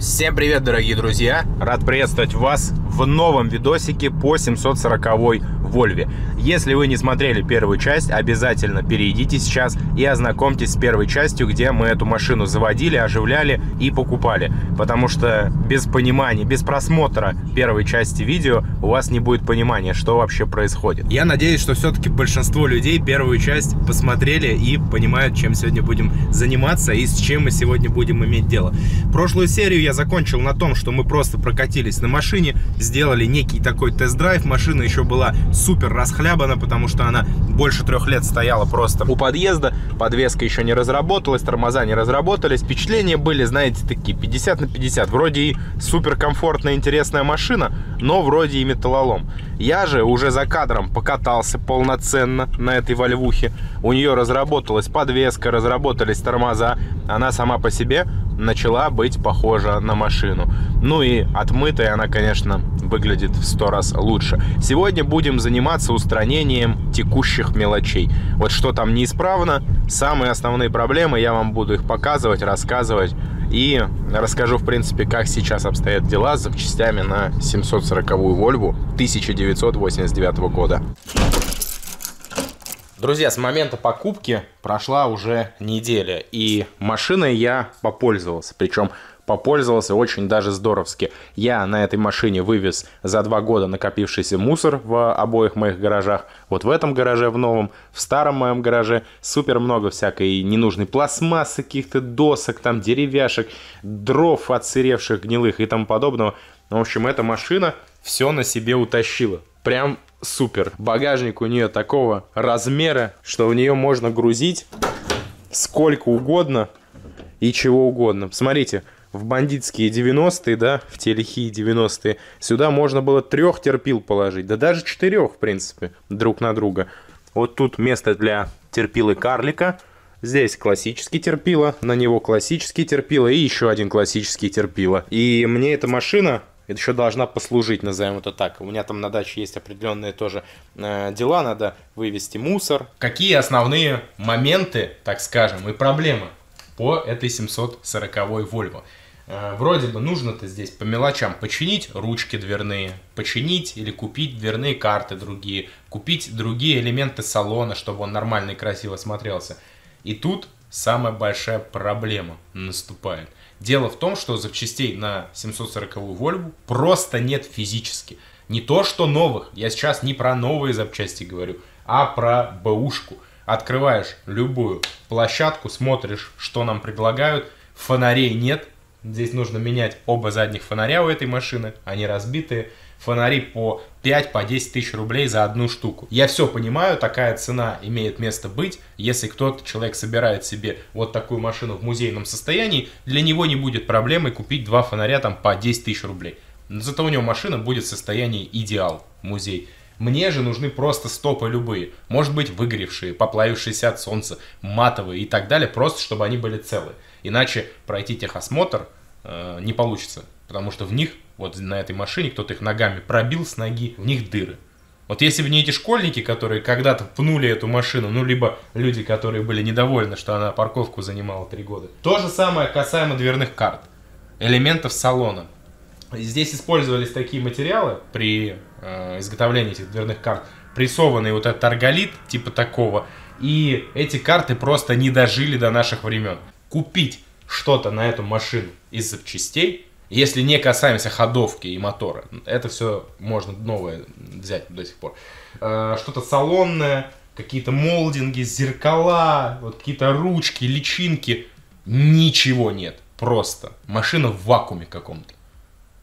Всем привет, дорогие друзья! Рад приветствовать вас в новом видосике по 740-й Volvo. Если вы не смотрели первую часть, обязательно перейдите сейчас и ознакомьтесь с первой частью, где мы эту машину заводили, оживляли и покупали. Потому что без понимания, без просмотра первой части видео у вас не будет понимания, что вообще происходит. Я надеюсь, что все-таки большинство людей первую часть посмотрели и понимают, чем сегодня будем заниматься и с чем мы сегодня будем иметь дело. Прошлую серию я закончил на том, что мы просто прокатились на машине, сделали некий такой тест-драйв. Машина еще была супер расхлябана, потому что она больше 3 лет стояла просто у подъезда, подвеска еще не разработалась, тормоза не разработались. Впечатления были, знаете, такие 50 на 50. Вроде и супер комфортная, интересная машина, но вроде и металлолом. Я же уже за кадром покатался полноценно на этой вольвухе. У нее разработалась подвеска, разработались тормоза. Она сама по себе начала быть похожа на машину. Ну и отмытая она, конечно, выглядит в 100 раз лучше. Сегодня будем заниматься устранением текущих мелочей. Вот что там неисправно, самые основные проблемы, я вам буду их показывать, рассказывать. И расскажу, в принципе, как сейчас обстоят дела с запчастями на 740-ю Volvo 1989 года. Друзья, с момента покупки прошла уже неделя, и машиной я попользовался, причем попользовался очень даже здоровски. Я на этой машине вывез за 2 года накопившийся мусор в обоих моих гаражах. Вот в этом гараже, в новом, в старом моем гараже супер много всякой ненужной пластмассы, каких-то досок, там деревяшек, дров отсыревших, гнилых и тому подобного. В общем, эта машина все на себе утащила. Прям супер. Багажник у нее такого размера, что в нее можно грузить сколько угодно и чего угодно. Посмотрите. В бандитские 90-е, да, в те лихие 90-е, сюда можно было 3 терпил положить, да даже 4, в принципе, друг на друга. Вот тут место для терпилы карлика, здесь классический терпила, на него классический терпила и еще один классический терпила. И мне эта машина еще должна послужить, назовем это так. У меня там на даче есть определенные тоже дела, надо вывести мусор. Какие основные моменты, так скажем, и проблемы по этой 740-й Volvo? Вроде бы нужно-то здесь по мелочам починить ручки дверные, починить или купить дверные карты другие, купить другие элементы салона, чтобы он нормально и красиво смотрелся. И тут самая большая проблема наступает. Дело в том, что запчастей на 740-ю Volvo просто нет физически. Не то, что новых, я сейчас не про новые запчасти говорю, а про бэушку. Открываешь любую площадку, смотришь, что нам предлагают. Фонарей нет. Здесь нужно менять оба задних фонаря у этой машины. Они разбитые. Фонари по 5-10 тысяч рублей за одну штуку. Я все понимаю, такая цена имеет место быть. Если кто-то, человек, собирает себе вот такую машину в музейном состоянии, для него не будет проблемы купить 2 фонаря там по 10 тысяч рублей. Но зато у него машина будет в состоянии идеал, музей. Мне же нужны просто стопы любые, может быть выгоревшие, поплавившиеся от солнца, матовые и так далее, просто чтобы они были целы. Иначе пройти техосмотр не получится, потому что в них, вот на этой машине, кто-то их ногами пробил с ноги, в них дыры. Вот если бы не эти школьники, которые когда-то пнули эту машину, ну либо люди, которые были недовольны, что она парковку занимала 3 года. То же самое касаемо дверных карт, элементов салона. Здесь использовались такие материалы при изготовлении этих дверных карт, прессованный вот этот арголит, типа такого, и эти карты просто не дожили до наших времен. Купить что-то на эту машину из запчастей, если не касаемся ходовки и мотора, это все можно новое взять до сих пор. Что-то салонное, какие-то молдинги, зеркала, вот какие-то ручки, личинки, ничего нет, просто машина в вакууме каком-то.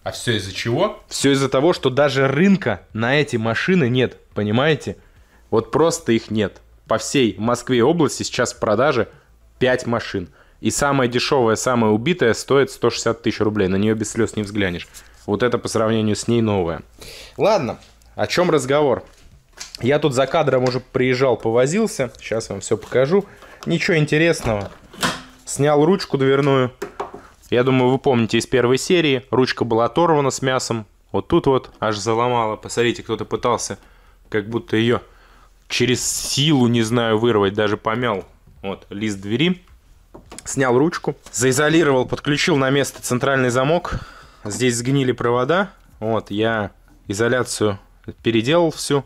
А все из-за чего? Все из-за того, что даже рынка на эти машины нет, понимаете? Вот просто их нет. По всей Москве и области сейчас в продаже 5 машин. И самая дешевая, самая убитая стоит 160 тысяч рублей. На нее без слез не взглянешь. Вот это по сравнению с ней новая. Ладно, о чем разговор? Я тут за кадром уже приезжал, повозился. Сейчас вам все покажу. Ничего интересного. Снял ручку дверную. Я думаю, вы помните из первой серии, ручка была оторвана с мясом. Вот тут вот аж заломала. Посмотрите, кто-то пытался как будто ее через силу, не знаю, вырвать. Даже помял вот лист двери. Снял ручку, заизолировал, подключил на место центральный замок. Здесь сгнили провода. Вот, я изоляцию переделал всю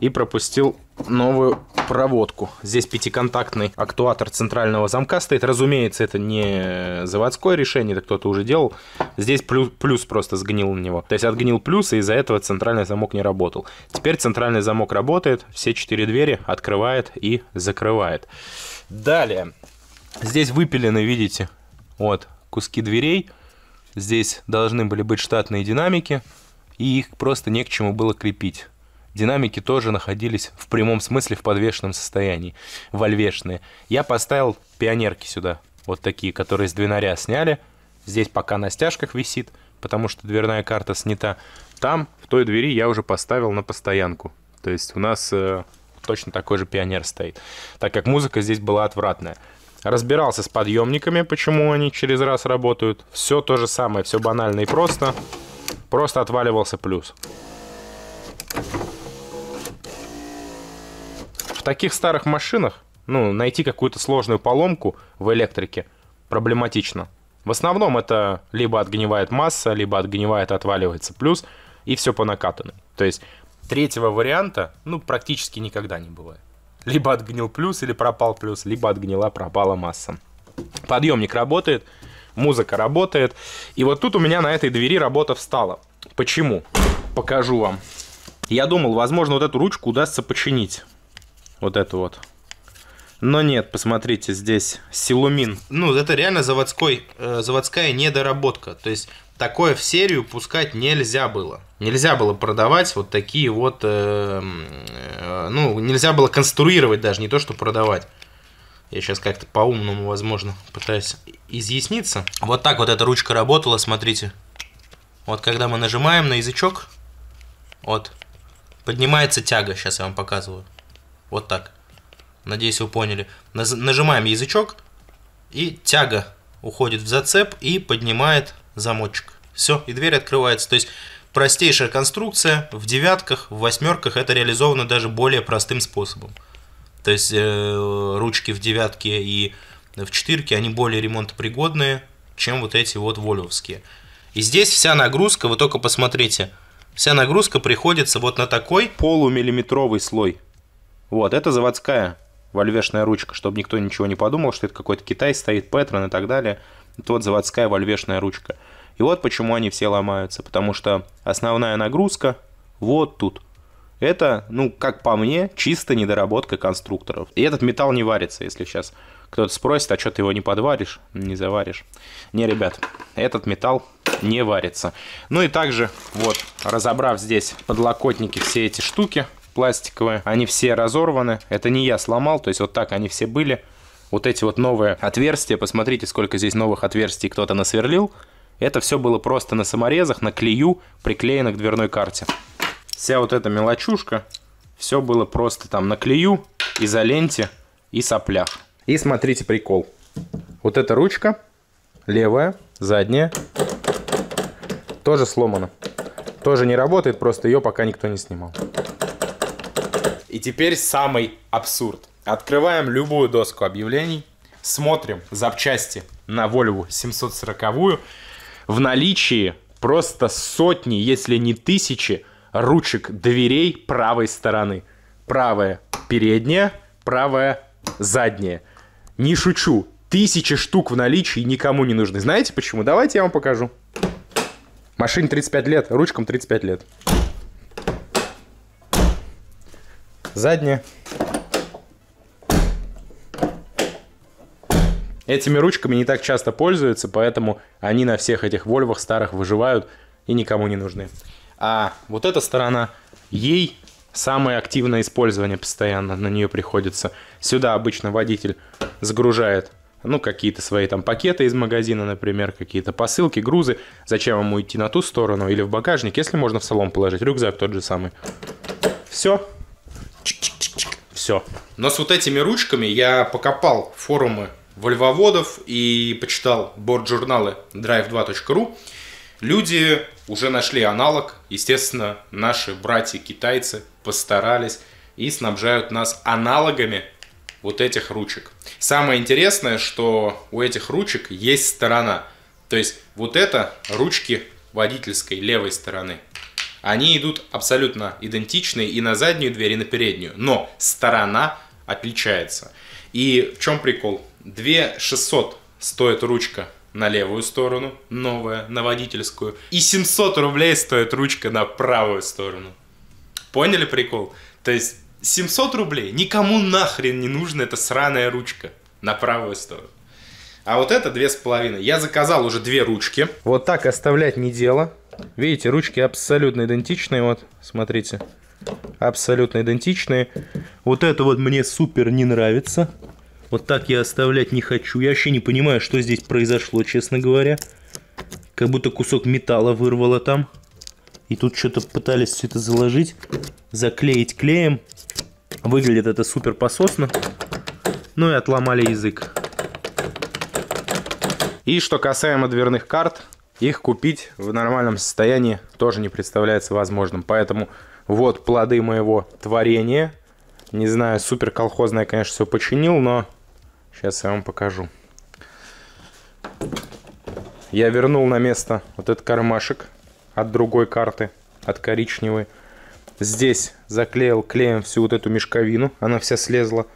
и пропустил новую проводку. Здесь пятиконтактный актуатор центрального замка стоит. Разумеется, это не заводское решение, это кто-то уже делал. Здесь плюс просто сгнил у него. То есть отгнил плюс, и из-за этого центральный замок не работал. Теперь центральный замок работает, все 4 двери открывает и закрывает. Далее. Здесь выпилены, видите, вот, куски дверей. Здесь должны были быть штатные динамики, и их просто не к чему было крепить. Динамики тоже находились в прямом смысле в подвешенном состоянии, вальвешные. Я поставил пионерки сюда, вот такие, которые с двинаря сняли. Здесь пока на стяжках висит, потому что дверная карта снята. Там, в той двери, я уже поставил на постоянку. То есть у нас точно такой же пионер стоит, так как музыка здесь была отвратная. Разбирался с подъемниками, почему они через раз работают. Все то же самое, все банально и просто. Просто отваливался плюс. В таких старых машинах, ну, найти какую-то сложную поломку в электрике проблематично. В основном это либо отгнивает масса, либо отгнивает, отваливается плюс, и все по накатанной. То есть третьего варианта, ну, практически никогда не бывает. Либо отгнил плюс, или пропал плюс, либо отгнила, пропала масса. Подъемник работает, музыка работает. И вот тут у меня на этой двери работа встала. Почему? Покажу вам. Я думал, возможно, вот эту ручку удастся починить. Вот эту вот. Но нет, посмотрите, здесь силумин. Ну, это реально заводская недоработка. То есть такое в серию пускать нельзя было. Нельзя было продавать вот такие вот... ну, нельзя было конструировать даже, не то что продавать. Я сейчас как-то по-умному, возможно, пытаюсь изъясниться. Вот так вот эта ручка работала, смотрите. Вот когда мы нажимаем на язычок, вот, поднимается тяга, сейчас я вам показываю. Вот так. Надеюсь, вы поняли. Нажимаем язычок, и тяга уходит в зацеп и поднимает замочек. Все, и дверь открывается. То есть простейшая конструкция. В девятках, в восьмерках это реализовано даже более простым способом. То есть ручки в девятке и в четырке, они более ремонтопригодные, чем вот эти вот вольвовские. И здесь вся нагрузка, вы только посмотрите, вся нагрузка приходится вот на такой полумиллиметровый слой. Вот, это заводская вольвешная ручка, чтобы никто ничего не подумал, что это какой-то Китай стоит, Петрон и так далее. Это вот заводская вольвешная ручка. И вот почему они все ломаются, потому что основная нагрузка вот тут. Это, ну, как по мне, чисто недоработка конструкторов. И этот металл не варится, если сейчас кто-то спросит, а что ты его не подваришь, не заваришь. Не, ребят, этот металл не варится. Ну и также, вот, разобрав здесь подлокотники, все эти штуки пластиковые, они все разорваны. Это не я сломал, то есть вот так они все были. Вот эти вот новые отверстия, посмотрите, сколько здесь новых отверстий кто-то насверлил. Это все было просто на саморезах, на клею, приклеено к дверной карте. Вся вот эта мелочушка, все было просто там на клею, изоленте и соплях. И смотрите прикол. Вот эта ручка, левая, задняя, тоже сломана. Тоже не работает, просто ее пока никто не снимал. И теперь самый абсурд. Открываем любую доску объявлений, смотрим запчасти на Volvo 740-ю. В наличии просто сотни, если не тысячи, ручек дверей правой стороны. Правая передняя, правая задняя. Не шучу, тысячи штук в наличии никому не нужны. Знаете почему? Давайте я вам покажу. Машине 35 лет, ручкам 35 лет. Задняя. Этими ручками не так часто пользуются, поэтому они на всех этих Вольвах старых выживают и никому не нужны. А вот эта сторона, ей самое активное использование постоянно на нее приходится. Сюда обычно водитель загружает, ну, какие-то свои там пакеты из магазина, например, какие-то посылки, грузы. Зачем ему идти на ту сторону или в багажник, если можно в салон положить. Рюкзак тот же самый. Все. Все. Но с вот этими ручками я покопал форумы вольвоводов и почитал борт-журналы drive2.ru. Люди уже нашли аналог. Естественно, наши братья-китайцы постарались и снабжают нас аналогами вот этих ручек. Самое интересное, что у этих ручек есть сторона. То есть вот это ручки водительской левой стороны. Они идут абсолютно идентичные и на заднюю дверь, и на переднюю. Но сторона отличается. И в чем прикол? 2600 стоит ручка на левую сторону, новая, на водительскую. И 700 рублей стоит ручка на правую сторону. Поняли прикол? То есть 700 рублей никому нахрен не нужна эта сраная ручка на правую сторону. А вот это 2,5. Я заказал уже две ручки. Вот так оставлять не дело. Видите, ручки абсолютно идентичные. Вот, смотрите. Абсолютно идентичные. Вот это вот мне супер не нравится. Вот так я оставлять не хочу. Я вообще не понимаю, что здесь произошло, честно говоря. Как будто кусок металла вырвало там. И тут что-то пытались все это заложить, заклеить клеем. Выглядит это супер пососно. Ну и отломали язык. И что касаемо дверных карт, их купить в нормальном состоянии тоже не представляется возможным. Поэтому вот плоды моего творения. Не знаю, супер колхозное, конечно, все починил, но сейчас я вам покажу. Я вернул на место вот этот кармашек от другой карты, от коричневой. Здесь заклеил клеем всю вот эту мешковину, она вся слезла.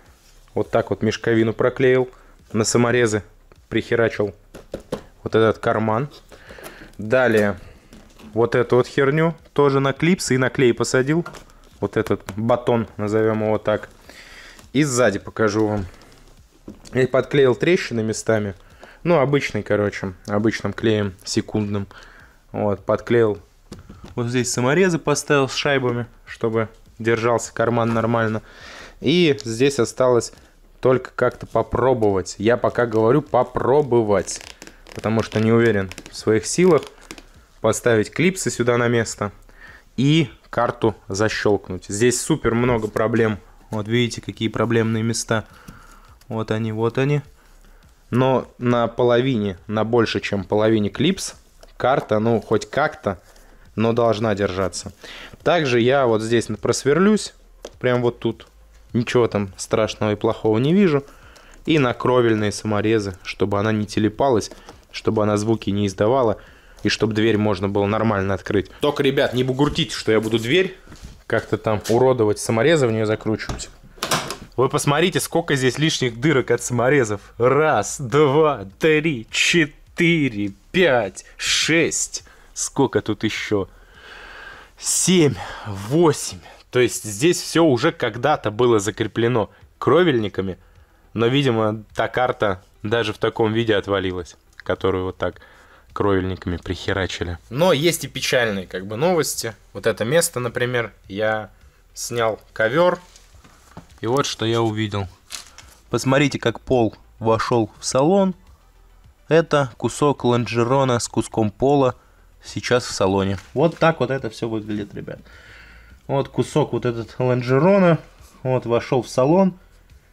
Вот так вот мешковину проклеил. На саморезы прихерачил вот этот карман. Далее вот эту вот херню тоже на клипсы и на клей посадил. Вот этот батон, назовем его так. И сзади покажу вам. Я подклеил трещины местами. Ну, обычный, короче, обычным клеем, секундным. Вот, подклеил. Вот здесь саморезы поставил с шайбами, чтобы держался карман нормально. И здесь осталось только как-то попробовать. Я пока говорю попробовать, потому что не уверен в своих силах. Поставить клипсы сюда на место. И карту защелкнуть. Здесь супер много проблем. Вот видите, какие проблемные места. Вот они, вот они. Но на половине, на больше, чем половине клипс, карта, ну, хоть как-то, но должна держаться. Также я вот здесь просверлюсь. Прям вот тут. Ничего там страшного и плохого не вижу. И на кровельные саморезы, чтобы она не телепалась, чтобы она звуки не издавала. И чтобы дверь можно было нормально открыть. Только, ребят, не бугуртите, что я буду дверь как-то там уродовать, саморезы в нее закручивать. Вы посмотрите, сколько здесь лишних дырок от саморезов. Раз, два, три, четыре, пять, шесть. Сколько тут еще? Семь, восемь. То есть здесь все уже когда-то было закреплено кровельниками. Но, видимо, та карта даже в таком виде отвалилась, которую вот так... кровельниками прихерачили. Но есть и печальные как бы новости. Вот это место, например, я снял ковер. И вот что я увидел. Посмотрите, как пол вошел в салон. Это кусок лонжерона с куском пола сейчас в салоне. Вот так вот это все выглядит, ребят. Вот кусок вот этот лонжерона вот вошел в салон.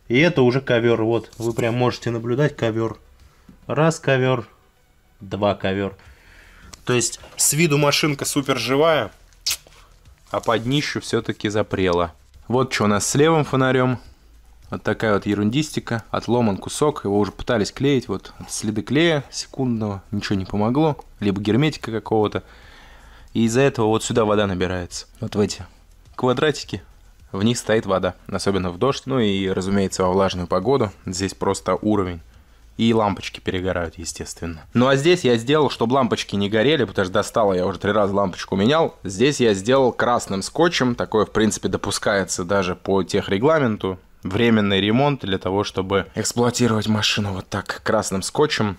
И это уже ковер. Вот вы прям можете наблюдать ковер. Раз ковер. Два ковер. То есть с виду машинка супер живая, а под днищу все-таки запрела. Вот что у нас с левым фонарем. Вот такая вот ерундистика. Отломан кусок. Его уже пытались клеить. Вот следы клея секундного. Ничего не помогло. Либо герметика какого-то. И из-за этого вот сюда вода набирается. Вот в эти квадратики. В них стоит вода. Особенно в дождь. Ну и, разумеется, во влажную погоду. Здесь просто уровень. И лампочки перегорают, естественно. Ну а здесь я сделал, чтобы лампочки не горели, потому что достало, я уже 3 раза лампочку менял. Здесь я сделал красным скотчем. Такое, в принципе, допускается даже по техрегламенту. Временный ремонт для того, чтобы эксплуатировать машину вот так красным скотчем.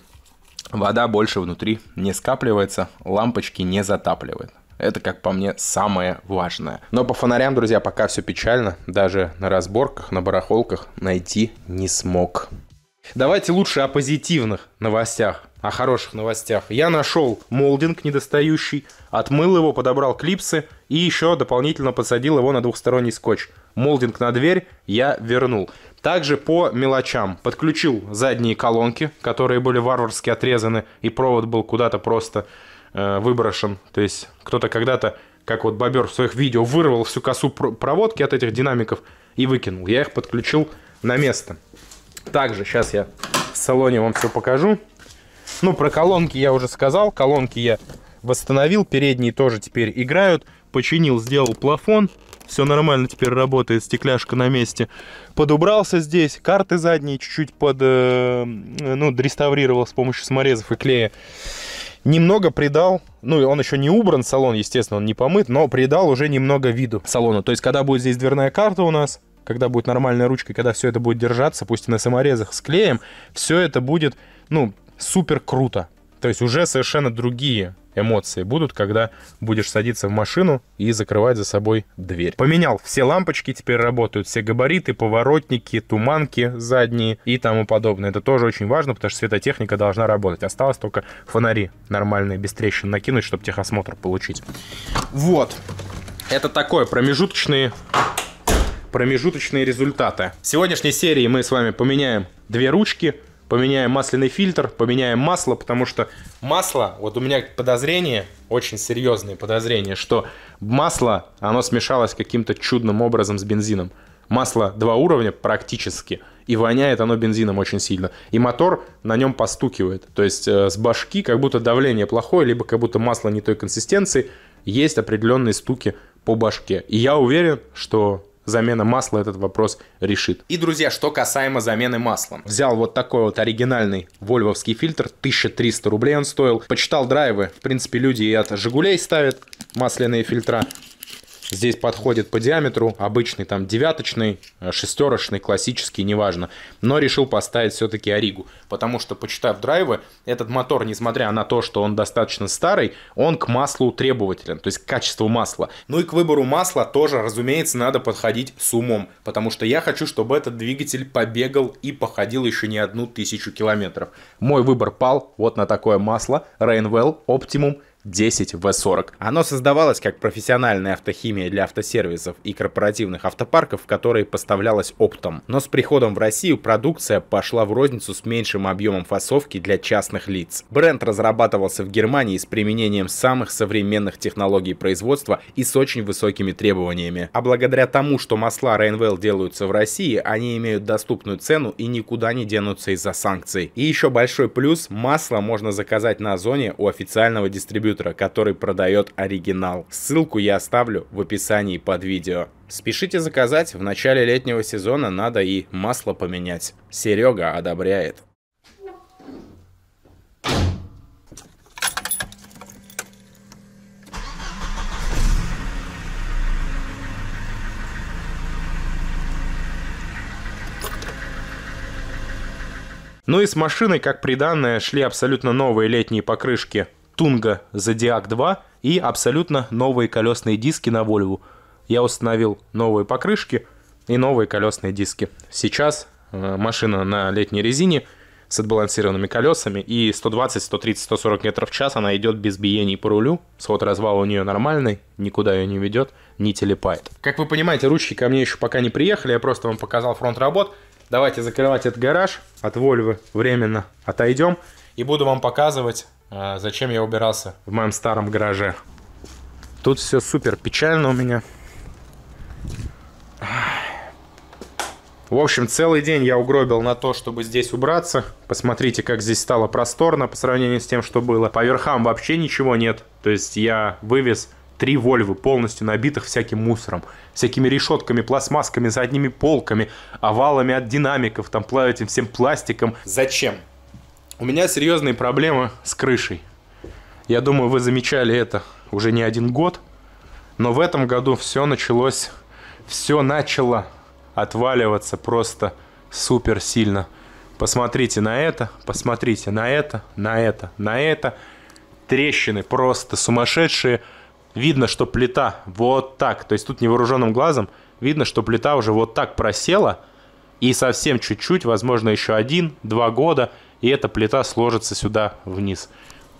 Вода больше внутри не скапливается, лампочки не затапливает. Это, как по мне, самое важное. Но по фонарям, друзья, пока все печально. Даже на разборках, на барахолках найти не смог. Давайте лучше о позитивных новостях, о хороших новостях. Я нашел молдинг недостающий, отмыл его, подобрал клипсы и еще дополнительно подсадил его на двухсторонний скотч. Молдинг на дверь я вернул. Также по мелочам. Подключил задние колонки, которые были варварски отрезаны, и провод был куда-то просто выброшен. То есть кто-то когда-то, как вот бобер в своих видео, вырвал всю косу проводки от этих динамиков и выкинул. Я их подключил на место. Также сейчас я в салоне вам все покажу. Ну, про колонки я уже сказал. Колонки я восстановил. Передние тоже теперь играют. Починил, сделал плафон. Все нормально, теперь работает, стекляшка на месте. Подубрался здесь. Карты задние чуть-чуть дреставрировал с помощью саморезов и клея. Немного придал, ну и он еще не убран, салон, естественно, он не помыт, но придал уже немного виду салона. То есть, когда будет здесь дверная карта у нас, когда будет нормальная ручка, когда все это будет держаться, пусть и на саморезах с клеем, все это будет, ну, супер круто. То есть, уже совершенно другие эмоции будут, когда будешь садиться в машину и закрывать за собой дверь. Поменял все лампочки, теперь работают все габариты, поворотники, туманки задние и тому подобное. Это тоже очень важно, потому что светотехника должна работать. Осталось только фонари нормальные, без трещин накинуть, чтобы техосмотр получить. Вот. Это такое, промежуточные результаты. В сегодняшней серии мы с вами поменяем две ручки. Поменяем масляный фильтр, поменяем масло, потому что масло, вот у меня подозрение, очень серьезные подозрения, что масло, оно смешалось каким-то чудным образом с бензином. Масло два уровня практически, и воняет оно бензином очень сильно. И мотор на нем постукивает, то есть с башки как будто давление плохое, либо как будто масло не той консистенции, есть определенные стуки по башке. И я уверен, что... замена масла этот вопрос решит. И, друзья, что касаемо замены масла. Взял вот такой вот оригинальный вольвовский фильтр. 1300 рублей он стоил. Почитал драйвы. В принципе, люди и от «Жигулей» ставят масляные фильтра. Здесь подходит по диаметру. Обычный там девяточный, шестерочный, классический, неважно. Но решил поставить все-таки оригу. Потому что, почитав драйвы, этот мотор, несмотря на то, что он достаточно старый, он к маслу требователен. То есть к качеству масла. Ну и к выбору масла тоже, разумеется, надо подходить с умом. Потому что я хочу, чтобы этот двигатель побегал и походил еще не 1000 километров. Мой выбор пал вот на такое масло. reinWell Optimum 10В40. Оно создавалось как профессиональная автохимия для автосервисов и корпоративных автопарков, которые поставлялось оптом. Но с приходом в Россию продукция пошла в розницу с меньшим объемом фасовки для частных лиц. Бренд разрабатывался в Германии с применением самых современных технологий производства и с очень высокими требованиями. А благодаря тому, что масла reinWell делаются в России, они имеют доступную цену и никуда не денутся из-за санкций. И еще большой плюс: масло можно заказать на Озоне у официального дистрибьютора, который продает оригинал. Ссылку я оставлю в описании под видео. Спешите заказать, в начале летнего сезона надо и масло поменять. Серега одобряет. Ну и с машиной, как приданное, шли абсолютно новые летние покрышки Tunga Zodiak 2 и абсолютно новые колесные диски на Volvo. Я установил новые покрышки и новые колесные диски. Сейчас машина на летней резине с отбалансированными колесами, и 120, 130, 140 метров в час она идет без биений по рулю. Сход развала у нее нормальный, никуда ее не ведет, не телепает. Как вы понимаете, ручки ко мне еще пока не приехали, я просто вам показал фронт работ. Давайте закрывать этот гараж, от Volvo временно отойдем, и буду вам показывать, зачем я убирался в моем старом гараже. Тут все супер печально у меня. В общем, целый день я угробил на то, чтобы здесь убраться. Посмотрите, как здесь стало просторно по сравнению с тем, что было. По верхам вообще ничего нет. То есть я вывез 3 Volvo, полностью набитых всяким мусором. Всякими решетками, пластмасками, задними полками, овалами от динамиков, там этим всем пластиком. Зачем? У меня серьезные проблемы с крышей. Я думаю, вы замечали это уже не один год. Но в этом году все начало отваливаться просто супер сильно. Посмотрите на это, посмотрите на это, на это, на это. Трещины просто сумасшедшие. Видно, что плита вот так. То есть тут невооруженным глазом видно, что плита уже вот так просела. И совсем чуть-чуть, возможно, еще 1-2 года, и эта плита сложится сюда вниз.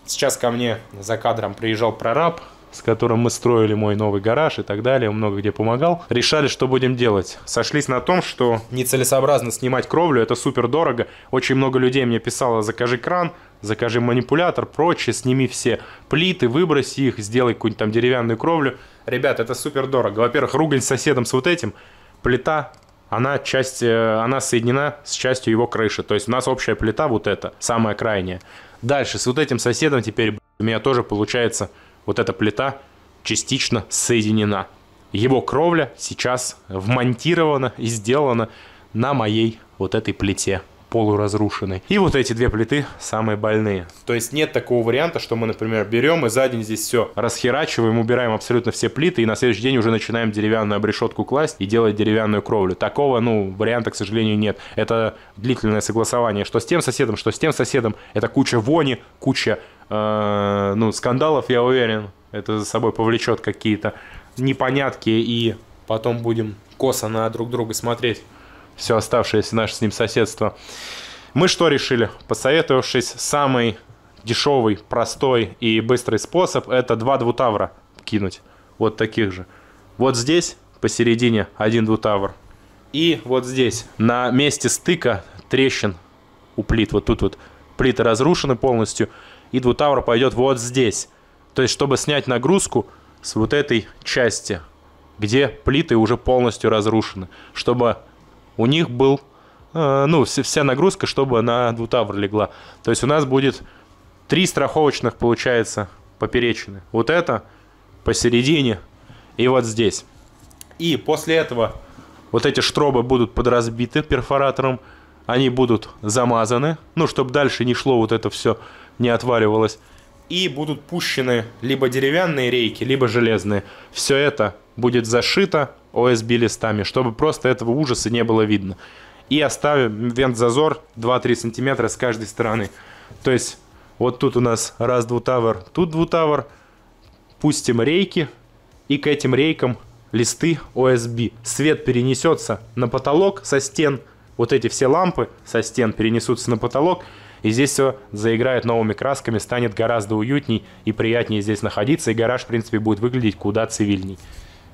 Сейчас ко мне за кадром приезжал прораб, с которым мы строили мой новый гараж и так далее. Много где помогал. Решали, что будем делать. Сошлись на том, что нецелесообразно снимать кровлю. Это супер дорого. Очень много людей мне писало: закажи кран, закажи манипулятор, прочее. Сними все плиты, выброси их, сделай какую-нибудь там деревянную кровлю. Ребята, это супер дорого. Во-первых, ругань с соседом с вот этим. Плита... она соединена с частью его крыши. То есть у нас общая плита вот эта, самая крайняя. Дальше с вот этим соседом теперь у меня тоже получается вот эта плита частично соединена. Его кровля сейчас вмонтирована и сделана на моей вот этой плите полуразрушенной. И вот эти две плиты самые больные. То есть нет такого варианта, что мы, например, берем и за день здесь все расхерачиваем, убираем абсолютно все плиты и на следующий день уже начинаем деревянную обрешетку класть и делать деревянную кровлю. Такого, варианта, к сожалению, нет. Это длительное согласование, что с тем соседом, что с тем соседом. Это куча вони, куча, скандалов, я уверен. Это за собой повлечет какие-то непонятки, и потом будем косо на друг друга смотреть. Все оставшееся наше с ним соседство. Мы что решили? Посоветовавшись, самый дешевый, простой и быстрый способ — это два двутавра кинуть. Вот таких же. Вот здесь посередине один двутавр. И вот здесь на месте стыка трещин у плит. Вот тут вот плиты разрушены полностью. И двутавр пойдет вот здесь. То есть, чтобы снять нагрузку с вот этой части, где плиты уже полностью разрушены. Чтобы... у них был, вся нагрузка, чтобы на двутавр легла. То есть у нас будет 3 страховочных, получается, поперечины. Вот это посередине и вот здесь. И после этого вот эти штробы будут подразбиты перфоратором. Они будут замазаны, чтобы дальше не шло вот это все, не отваливалось. И будут пущены либо деревянные рейки, либо железные. Все это будет зашито ОСБ-листами, чтобы просто этого ужаса не было видно. И оставим вент-зазор 2-3 сантиметра с каждой стороны. То есть вот тут у нас раз двутавр, тут двутавр. Пустим рейки, и к этим рейкам листы ОСБ. Свет перенесется на потолок со стен. Вот эти все лампы со стен перенесутся на потолок. И здесь все заиграет новыми красками, станет гораздо уютней и приятнее здесь находиться. И гараж, в принципе, будет выглядеть куда цивильней.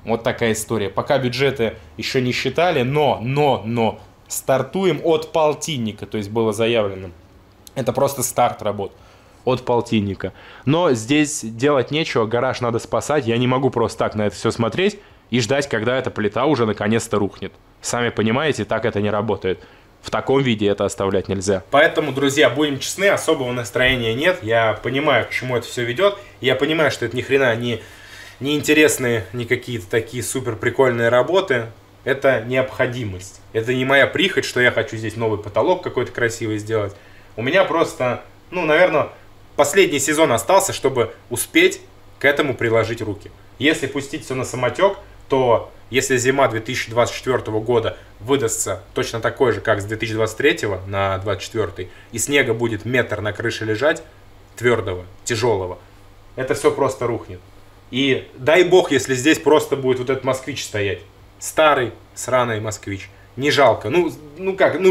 Вот такая история. Пока бюджеты еще не считали, но стартуем от полтинника, то есть было заявлено. Это просто старт работ от полтинника. Но здесь делать нечего, гараж надо спасать. Я не могу просто так на это все смотреть и ждать, когда эта плита уже наконец-то рухнет. Сами понимаете, так это не работает. В таком виде это оставлять нельзя. Поэтому, друзья, будем честны, особого настроения нет. Я понимаю, к чему это все ведет. Я понимаю, что это ни хрена не интересные, не какие-то такие супер прикольные работы. Это необходимость. Это не моя прихоть, что я хочу здесь новый потолок какой-то красивый сделать. У меня просто, наверное, последний сезон остался, чтобы успеть к этому приложить руки. Если пустить все на самотек, то если зима 2024 года выдастся точно такой же, как с 2023 на 2024, и снега будет метр на крыше лежать, твердого, тяжелого, это все просто рухнет. И дай бог, если здесь просто будет вот этот москвич стоять. Старый, сраный москвич. Не жалко.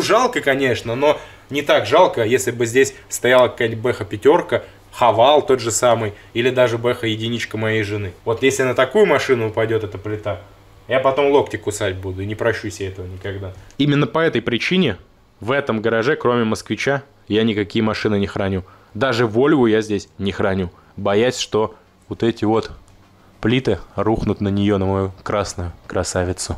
Жалко, конечно, но не так жалко, если бы здесь стояла какая-нибудь бэха-пятерка, хавал тот же самый, или даже бэха-единичка моей жены. Вот если на такую машину упадет эта плита, я потом локти кусать буду и не прощу себе этого никогда. Именно по этой причине в этом гараже, кроме москвича, я никакие машины не храню. Даже Вольву я здесь не храню, боясь, что вот эти вот плиты рухнут на нее, на мою красную красавицу.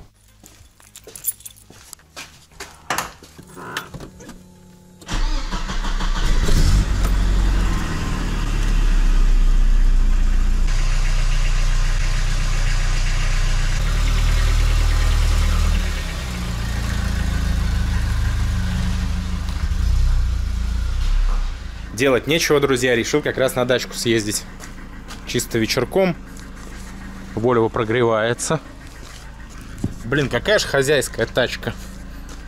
Делать нечего, друзья, решил как раз на дачку съездить. Чисто вечерком. Volvo прогревается. Блин, какая же хозяйская тачка.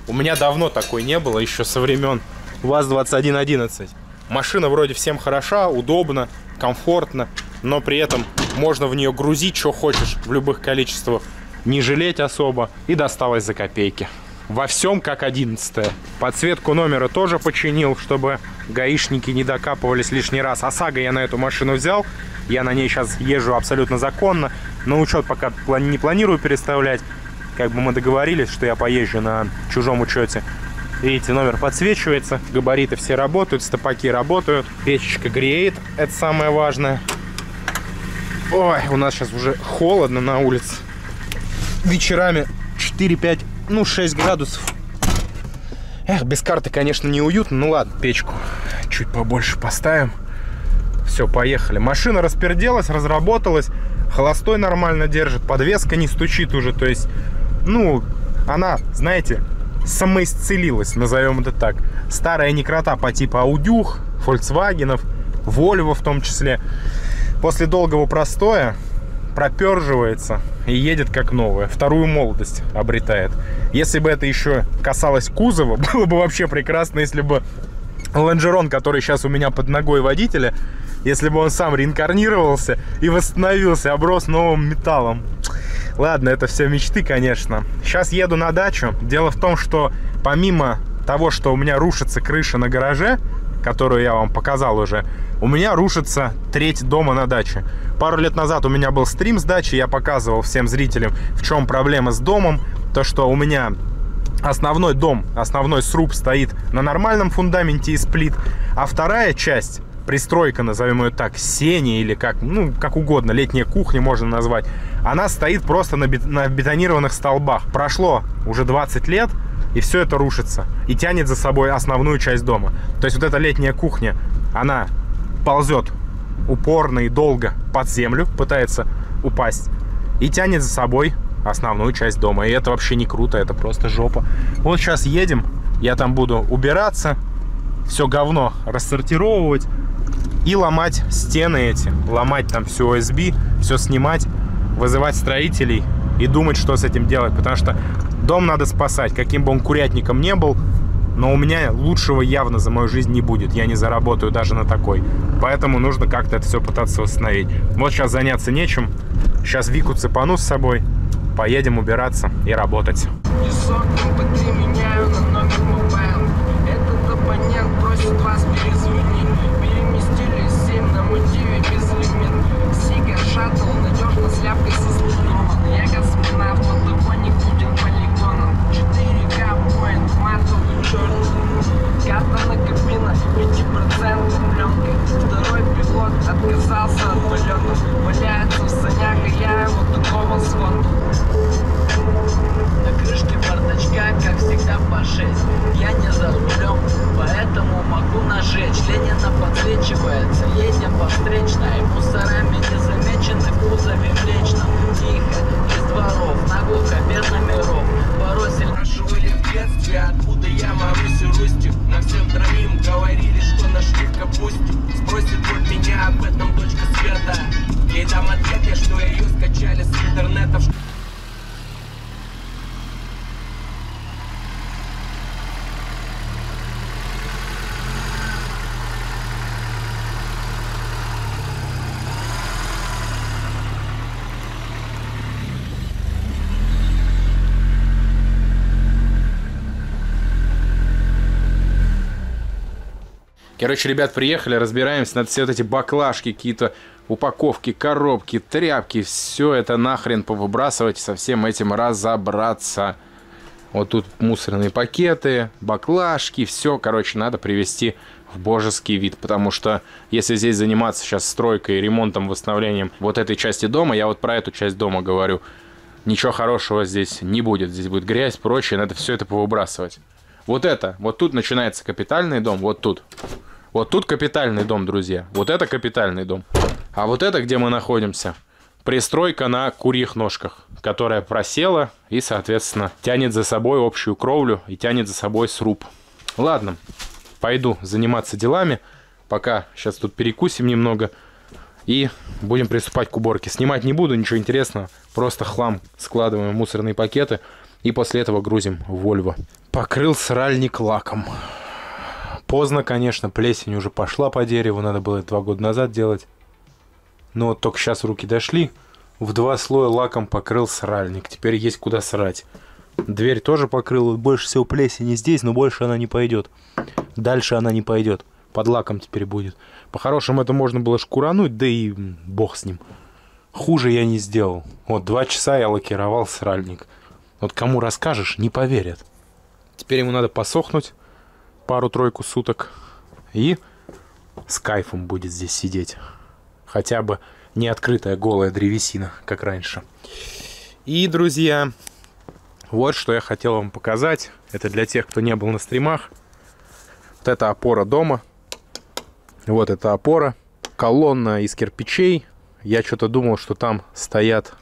У меня давно такой не было, еще со времен ВАЗ-2111. Машина вроде всем хороша, удобна, комфортно, но при этом можно в нее грузить, что хочешь, в любых количествах, не жалеть особо, и досталось за копейки. Во всем как 11-е. Подсветку номера тоже починил, чтобы гаишники не докапывались лишний раз. ОСАГО я на эту машину взял. Я на ней сейчас езжу абсолютно законно. На учет пока не планирую переставлять. Как бы мы договорились, что я поезжу на чужом учете. Видите, номер подсвечивается. Габариты все работают, стопаки работают. Печечка греет, это самое важное. Ой, у нас сейчас уже холодно на улице. Вечерами 4-5 ну, 6 градусов. Эх, без карты, конечно, не уютно. Ну ладно, печку чуть побольше поставим. Все, поехали. Машина расперделась, разработалась. Холостой нормально держит. Подвеска не стучит уже. То есть, ну, она, знаете, самоисцелилась, назовем это так. Старая некрота по типу Аудюх, Volkswagen, Volvo в том числе. После долгого простоя проперживается и едет как новая. Вторую молодость обретает. Если бы это еще касалось кузова, было бы вообще прекрасно, если бы лонжерон, который сейчас у меня под ногой водителя, если бы он сам реинкарнировался и восстановился, оброс новым металлом. Ладно, это все мечты, конечно. Сейчас еду на дачу. Дело в том, что помимо того, что у меня рушится крыша на гараже, которую я вам показал уже, у меня рушится треть дома на даче. Пару лет назад у меня был стрим с дачи, я показывал всем зрителям, в чем проблема с домом. То, что у меня основной дом, основной сруб стоит на нормальном фундаменте и сплит, а вторая часть, пристройка, назовем ее так, сени или как, ну, как угодно, летняя кухня можно назвать, она стоит просто на бетонированных столбах. Прошло уже 20 лет, и все это рушится и тянет за собой основную часть дома. То есть вот эта летняя кухня, она ползет упорно и долго под землю, пытается упасть и тянет за собой основную часть дома. И это вообще не круто, это просто жопа. Вот сейчас едем, я там буду убираться, все говно рассортировывать и ломать стены эти, ломать там все ОСБ, все снимать, вызывать строителей и думать, что с этим делать. Потому что дом надо спасать, каким бы он курятником не был, но у меня лучшего явно за мою жизнь не будет. Я не заработаю даже на такой. Поэтому нужно как-то это все пытаться восстановить. Вот сейчас заняться нечем. Сейчас Вику цепану с собой. Поедем убираться и работать. Короче, ребят, приехали, разбираемся, надо все вот эти баклажки, какие-то упаковки, коробки, тряпки, все это нахрен повыбрасывать, со всем этим разобраться. Вот тут мусорные пакеты, баклажки, все, короче, надо привести в божеский вид, потому что если здесь заниматься сейчас стройкой, ремонтом, восстановлением вот этой части дома, я вот про эту часть дома говорю, ничего хорошего здесь не будет, здесь будет грязь, прочее, надо все это повыбрасывать. Вот это, вот тут начинается капитальный дом, вот тут. Вот тут капитальный дом, друзья. Вот это капитальный дом. А вот это, где мы находимся, пристройка на курьих ножках, которая просела и, соответственно, тянет за собой общую кровлю и тянет за собой сруб. Ладно, пойду заниматься делами. Пока сейчас тут перекусим немного и будем приступать к уборке. Снимать не буду, ничего интересного. Просто хлам складываем в мусорные пакеты и после этого грузим в Volvo. Покрыл сральник лаком. Поздно, конечно, плесень уже пошла по дереву, надо было это 2 года назад делать. Но вот только сейчас руки дошли, в 2 слоя лаком покрыл сральник, теперь есть куда срать. Дверь тоже покрыл, больше всего плесени здесь, но больше она не пойдет. Дальше она не пойдет, под лаком теперь будет. По-хорошему это можно было шкурануть, да и бог с ним. Хуже я не сделал. Вот 2 часа я лакировал сральник. Вот кому расскажешь, не поверят. Теперь ему надо посохнуть пару-тройку суток и с кайфом будет здесь сидеть. Хотя бы не открытая голая древесина, как раньше. И, друзья, Вот что я хотел вам показать. Это для тех, кто не был на стримах. Вот это опора дома. Вот это опора. Колонна из кирпичей. Я что-то думал, что там стоят,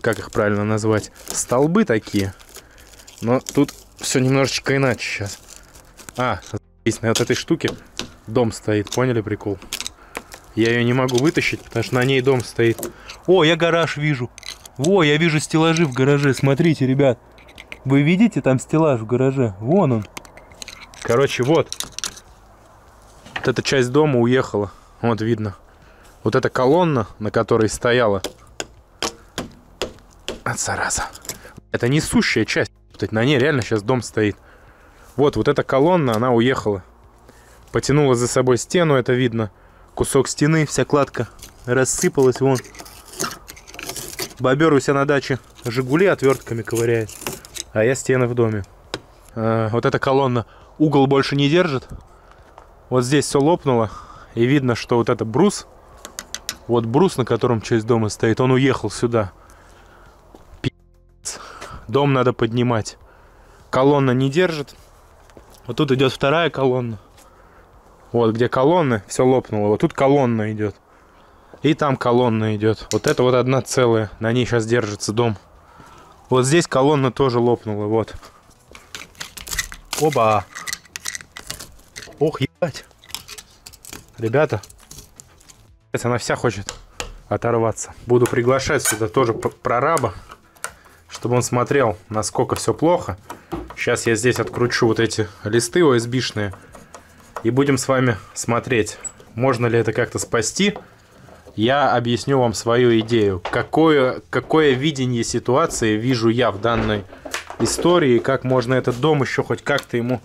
как их правильно назвать, столбы такие. Но тут все немножечко иначе сейчас. А, здесь, на вот этой штуке дом стоит. Поняли прикол? Я ее не могу вытащить, потому что на ней дом стоит. О, я гараж вижу. Во, я вижу стеллажи в гараже. Смотрите, ребят. Вы видите там стеллаж в гараже? Вон он. Короче, вот. Вот эта часть дома уехала. Вот видно. Вот эта колонна, на которой стояла. От зараза. Это несущая часть. На ней реально сейчас дом стоит. Вот, вот эта колонна, она уехала. Потянула за собой стену, это видно. Кусок стены, вся кладка рассыпалась, вон. Бобер у себя на даче «Жигули» отвертками ковыряет, а я стены в доме. Вот эта колонна угол больше не держит. Вот здесь все лопнуло, и видно, что вот это брус, вот брус, на котором часть дома стоит, он уехал сюда. Пи***ц. Дом надо поднимать. Колонна не держит. Вот тут идет вторая колонна. Вот где колонны, все лопнуло. Вот тут колонна идет. И там колонна идет. Вот это вот одна целая. На ней сейчас держится дом. Вот здесь колонна тоже лопнула. Вот. Оба. Ох, ебать. Ребята. Она вся хочет оторваться. Буду приглашать сюда тоже прораба, чтобы он смотрел, насколько все плохо. Сейчас я здесь откручу вот эти листы ОСБшные. И будем с вами смотреть, можно ли это как-то спасти. Я объясню вам свою идею. Какое видение ситуации вижу я в данной истории. Как можно этот дом еще хоть как-то ему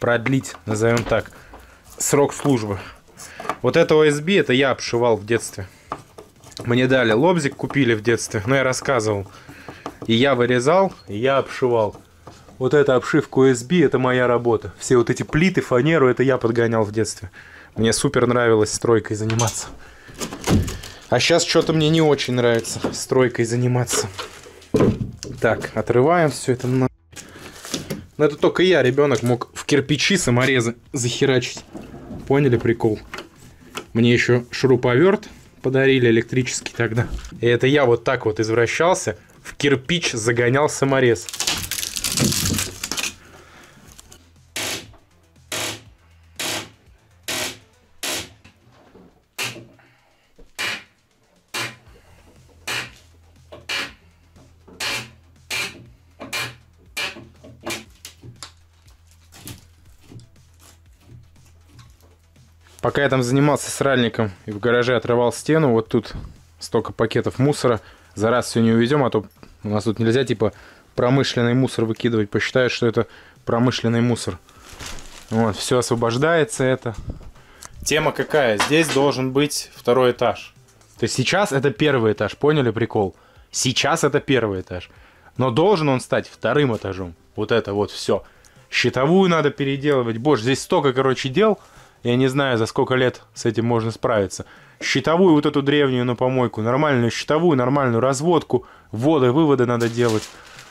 продлить, назовем так, срок службы. Вот это ОСБ, это я обшивал в детстве. Мне дали лобзик, купили в детстве, но я рассказывал. И я вырезал, и я обшивал. Вот эта обшивка ОСБ, это моя работа. Все вот эти плиты, фанеру, это я подгонял в детстве. Мне супер нравилось стройкой заниматься. А сейчас что-то мне не очень нравится стройкой заниматься. Так, отрываем все это. Но это только я, ребенок, мог в кирпичи саморезы захерачить. Поняли прикол? Мне еще шуруповерт подарили электрический тогда. И это я вот так вот извращался, в кирпич загонял саморез. Пока я там занимался сральником и в гараже отрывал стену, вот тут столько пакетов мусора. За раз все не увезем, а то у нас тут нельзя типа промышленный мусор выкидывать. Посчитают, что это промышленный мусор. Вот, все освобождается это. Тема какая? Здесь должен быть второй этаж. То есть сейчас это первый этаж, поняли прикол? Сейчас это первый этаж. Но должен он стать вторым этажом. Вот это вот все. Щитовую надо переделывать. Боже, здесь столько, короче, дел. Я не знаю, за сколько лет с этим можно справиться. Щитовую вот эту древнюю на помойку, нормальную щитовую, нормальную разводку, вводы, выводы надо делать,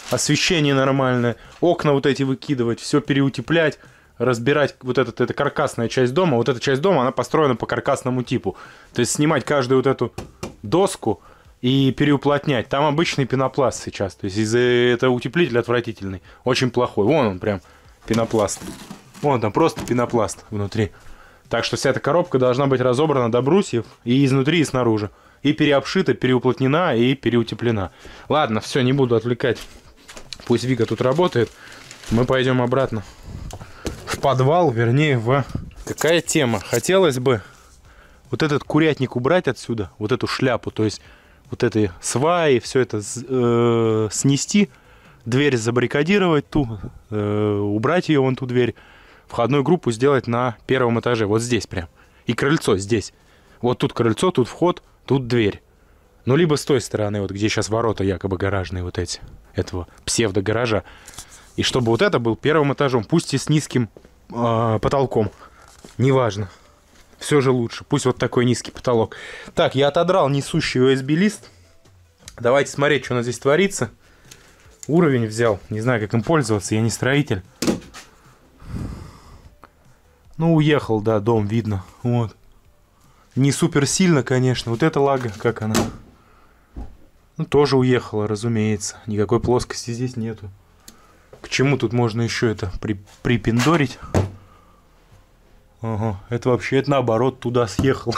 освещение нормальное, окна вот эти выкидывать, все переутеплять, разбирать вот этот, это каркасная часть дома. Вот эта часть дома, она построена по каркасному типу. То есть снимать каждую вот эту доску и переуплотнять. Там обычный пенопласт сейчас, то есть это утеплитель отвратительный, очень плохой. Вон он прям, пенопласт. Вон там просто пенопласт внутри. Так что вся эта коробка должна быть разобрана до брусьев и изнутри, и снаружи. И переобшита, переуплотнена и переутеплена. Ладно, все, не буду отвлекать. Пусть Вика тут работает. Мы пойдем обратно в подвал, вернее в... Какая тема? Хотелось бы вот этот курятник убрать отсюда, вот эту шляпу, то есть вот этой сваи, все это снести, дверь забаррикадировать ту, убрать ее вон ту дверь. Входную группу сделать на первом этаже, вот здесь прям. И крыльцо здесь. Вот тут крыльцо, тут вход, тут дверь. Ну, либо с той стороны, вот где сейчас ворота якобы гаражные вот эти, этого псевдогаража. И чтобы вот это был первым этажом, пусть и с низким потолком. Неважно. Все же лучше. Пусть вот такой низкий потолок. Так, я отодрал несущий USB-лист. Давайте смотреть, что у нас здесь творится. уровень взял. Не знаю, как им пользоваться, я не строитель. Ну, уехал, да, дом видно. Вот. Не супер сильно, конечно. Вот эта лага, как она. Ну, тоже уехала, разумеется. Никакой плоскости здесь нету. К чему тут можно еще это припиндорить? Ага, это вообще, это наоборот, туда съехал.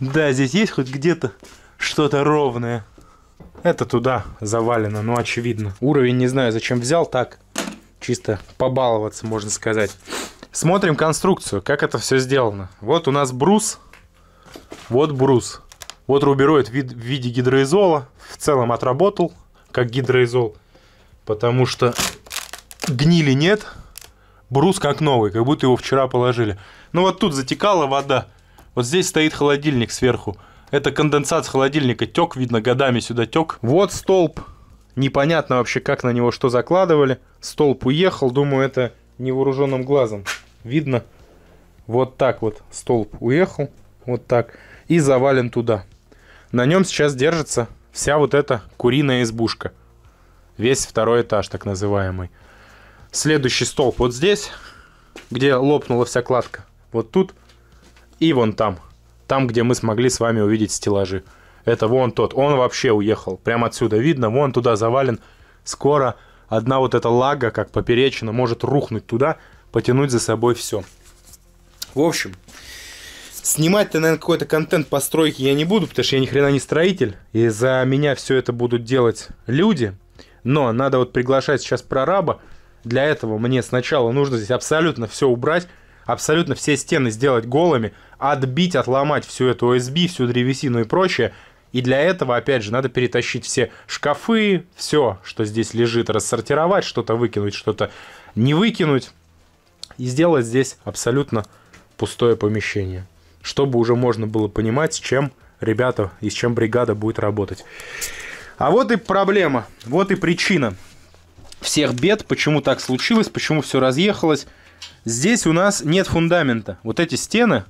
Да, здесь есть хоть где-то что-то ровное. Это туда завалено, ну, очевидно. Уровень, не знаю, зачем взял, так. Чисто побаловаться, можно сказать. Смотрим конструкцию, как это все сделано. Вот у нас брус. Вот брус. Вот рубероид в виде гидроизола. В целом отработал, как гидроизол. Потому что гнили нет. Брус как новый, как будто его вчера положили. Ну вот тут затекала вода. Вот здесь стоит холодильник сверху. Это конденсат с холодильника тек, видно, годами сюда тек. Вот столб. Непонятно вообще, как на него что закладывали. Столб уехал, думаю, это невооруженным глазом видно. Вот так вот столб уехал. Вот так. И завален туда. На нем сейчас держится вся вот эта куриная избушка. Весь второй этаж, так называемый. Следующий столб вот здесь, где лопнула вся кладка. Вот тут и вон там. Там, где мы смогли с вами увидеть стеллажи. Это вон тот. Он вообще уехал. Прямо отсюда видно. Вон туда завален. Скоро одна вот эта лага, как поперечина, может рухнуть туда, потянуть за собой все. В общем, снимать-то, наверное, какой-то контент по стройке я не буду, потому что я ни хрена не строитель. И за меня все это будут делать люди. Но надо вот приглашать сейчас прораба. Для этого мне сначала нужно здесь абсолютно все убрать, абсолютно все стены сделать голыми, отбить, отломать всю эту ОСБ, всю древесину и прочее. И для этого, опять же, надо перетащить все шкафы, все, что здесь лежит, рассортировать, что-то выкинуть, что-то не выкинуть. И сделать здесь абсолютно пустое помещение. Чтобы уже можно было понимать, с чем ребята и с чем бригада будет работать. А вот и проблема, вот и причина всех бед, почему так случилось, почему все разъехалось. Здесь у нас нет фундамента. Вот эти стены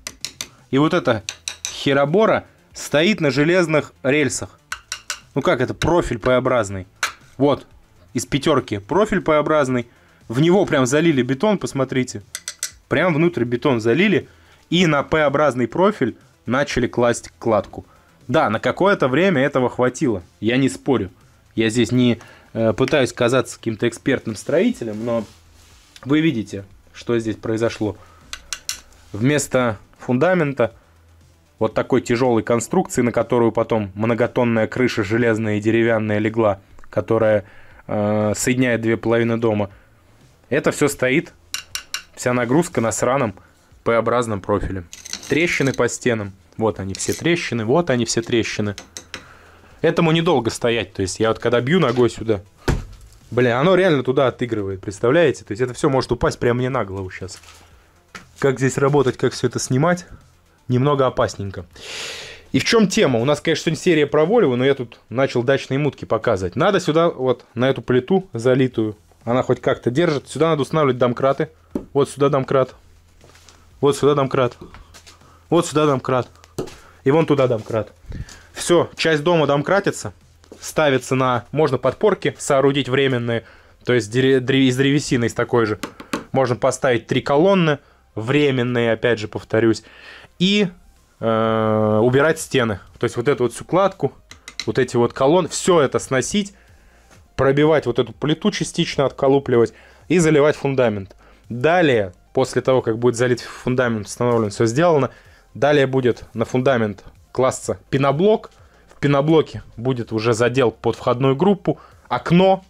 и вот эта херобора стоит на железных рельсах. Ну как это? Профиль П-образный. Вот, из пятерки профиль П-образный. В него прям залили бетон, посмотрите. Прям внутрь бетон залили. И на П-образный профиль начали класть кладку. Да, на какое-то время этого хватило. Я не спорю. Я здесь не пытаюсь казаться каким-то экспертным строителем, но вы видите, что здесь произошло. Вместо фундамента вот такой тяжелой конструкции, на которую потом многотонная крыша железная и деревянная легла, которая соединяет две половины дома, это все стоит, вся нагрузка на сраном П-образном профиле. Трещины по стенам. Вот они все трещины, вот они все трещины. Этому недолго стоять. То есть я вот когда бью ногой сюда, бля, оно реально туда отыгрывает, представляете? То есть это все может упасть прямо мне на голову сейчас. Как здесь работать, как все это снимать, немного опасненько. И в чем тема? У нас, конечно, сегодня серия про Volvo, но я тут начал дачные мутки показывать. Надо сюда, вот на эту плиту залитую, она хоть как-то держит. Сюда надо устанавливать домкраты. Вот сюда домкрат. Вот сюда домкрат. Вот сюда домкрат. И вон туда домкрат. Все, часть дома домкратится. Ставится на... Можно подпорки соорудить временные. То есть из древесины, из такой же. Можно поставить 3 колонны. Временные, опять же, повторюсь. И убирать стены. То есть вот эту вот всю кладку, вот эти вот колонны. Все это сносить. Пробивать вот эту плиту частично, отколупливать. И заливать фундамент. Далее... После того, как будет залит фундамент, установлен, все сделано. Далее будет на фундамент класться пеноблок. В пеноблоке будет уже задел под входную группу. Окно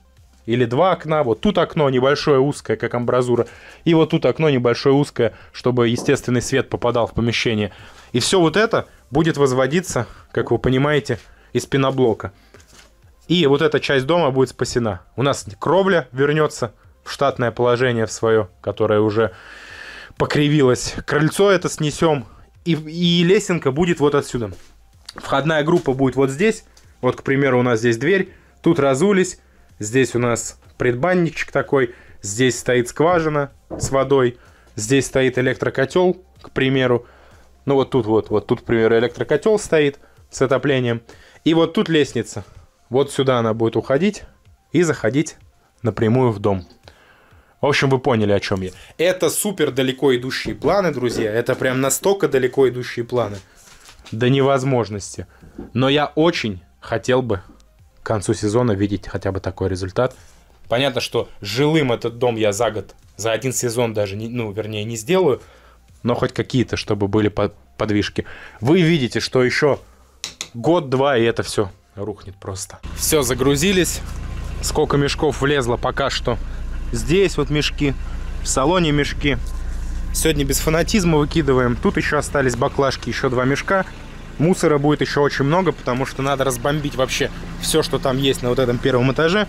или 2 окна. Вот тут окно небольшое, узкое, как амбразура. И вот тут окно небольшое, узкое, чтобы естественный свет попадал в помещение. И все вот это будет возводиться, как вы понимаете, из пеноблока. И вот эта часть дома будет спасена. У нас кровля вернется в штатное положение в свое, которое уже покривилось. Крыльцо это снесем. И лесенка будет вот отсюда. Входная группа будет вот здесь. Вот, к примеру, у нас здесь дверь. Тут разулись. Здесь у нас предбанничек такой. Здесь стоит скважина с водой. Здесь стоит электрокотел, к примеру. Ну, вот тут вот тут, к примеру, электрокотел стоит с отоплением. И вот тут лестница. Вот сюда она будет уходить. и заходить напрямую в дом. В общем, вы поняли, о чем я. Это супер далеко идущие планы, друзья. Это прям настолько далеко идущие планы. До невозможности. Но я очень хотел бы к концу сезона видеть хотя бы такой результат. Понятно, что жилым этот дом я за год, за один сезон даже, ну, вернее, не сделаю. Но хоть какие-то, чтобы были подвижки. Вы видите, что еще год-два, и это все рухнет просто. Все, загрузились. Сколько мешков влезло пока что. Здесь вот мешки, в салоне мешки. Сегодня без фанатизма выкидываем. Тут еще остались баклажки, еще два мешка. Мусора будет еще очень много, потому что надо разбомбить вообще все, что там есть на вот этом первом этаже.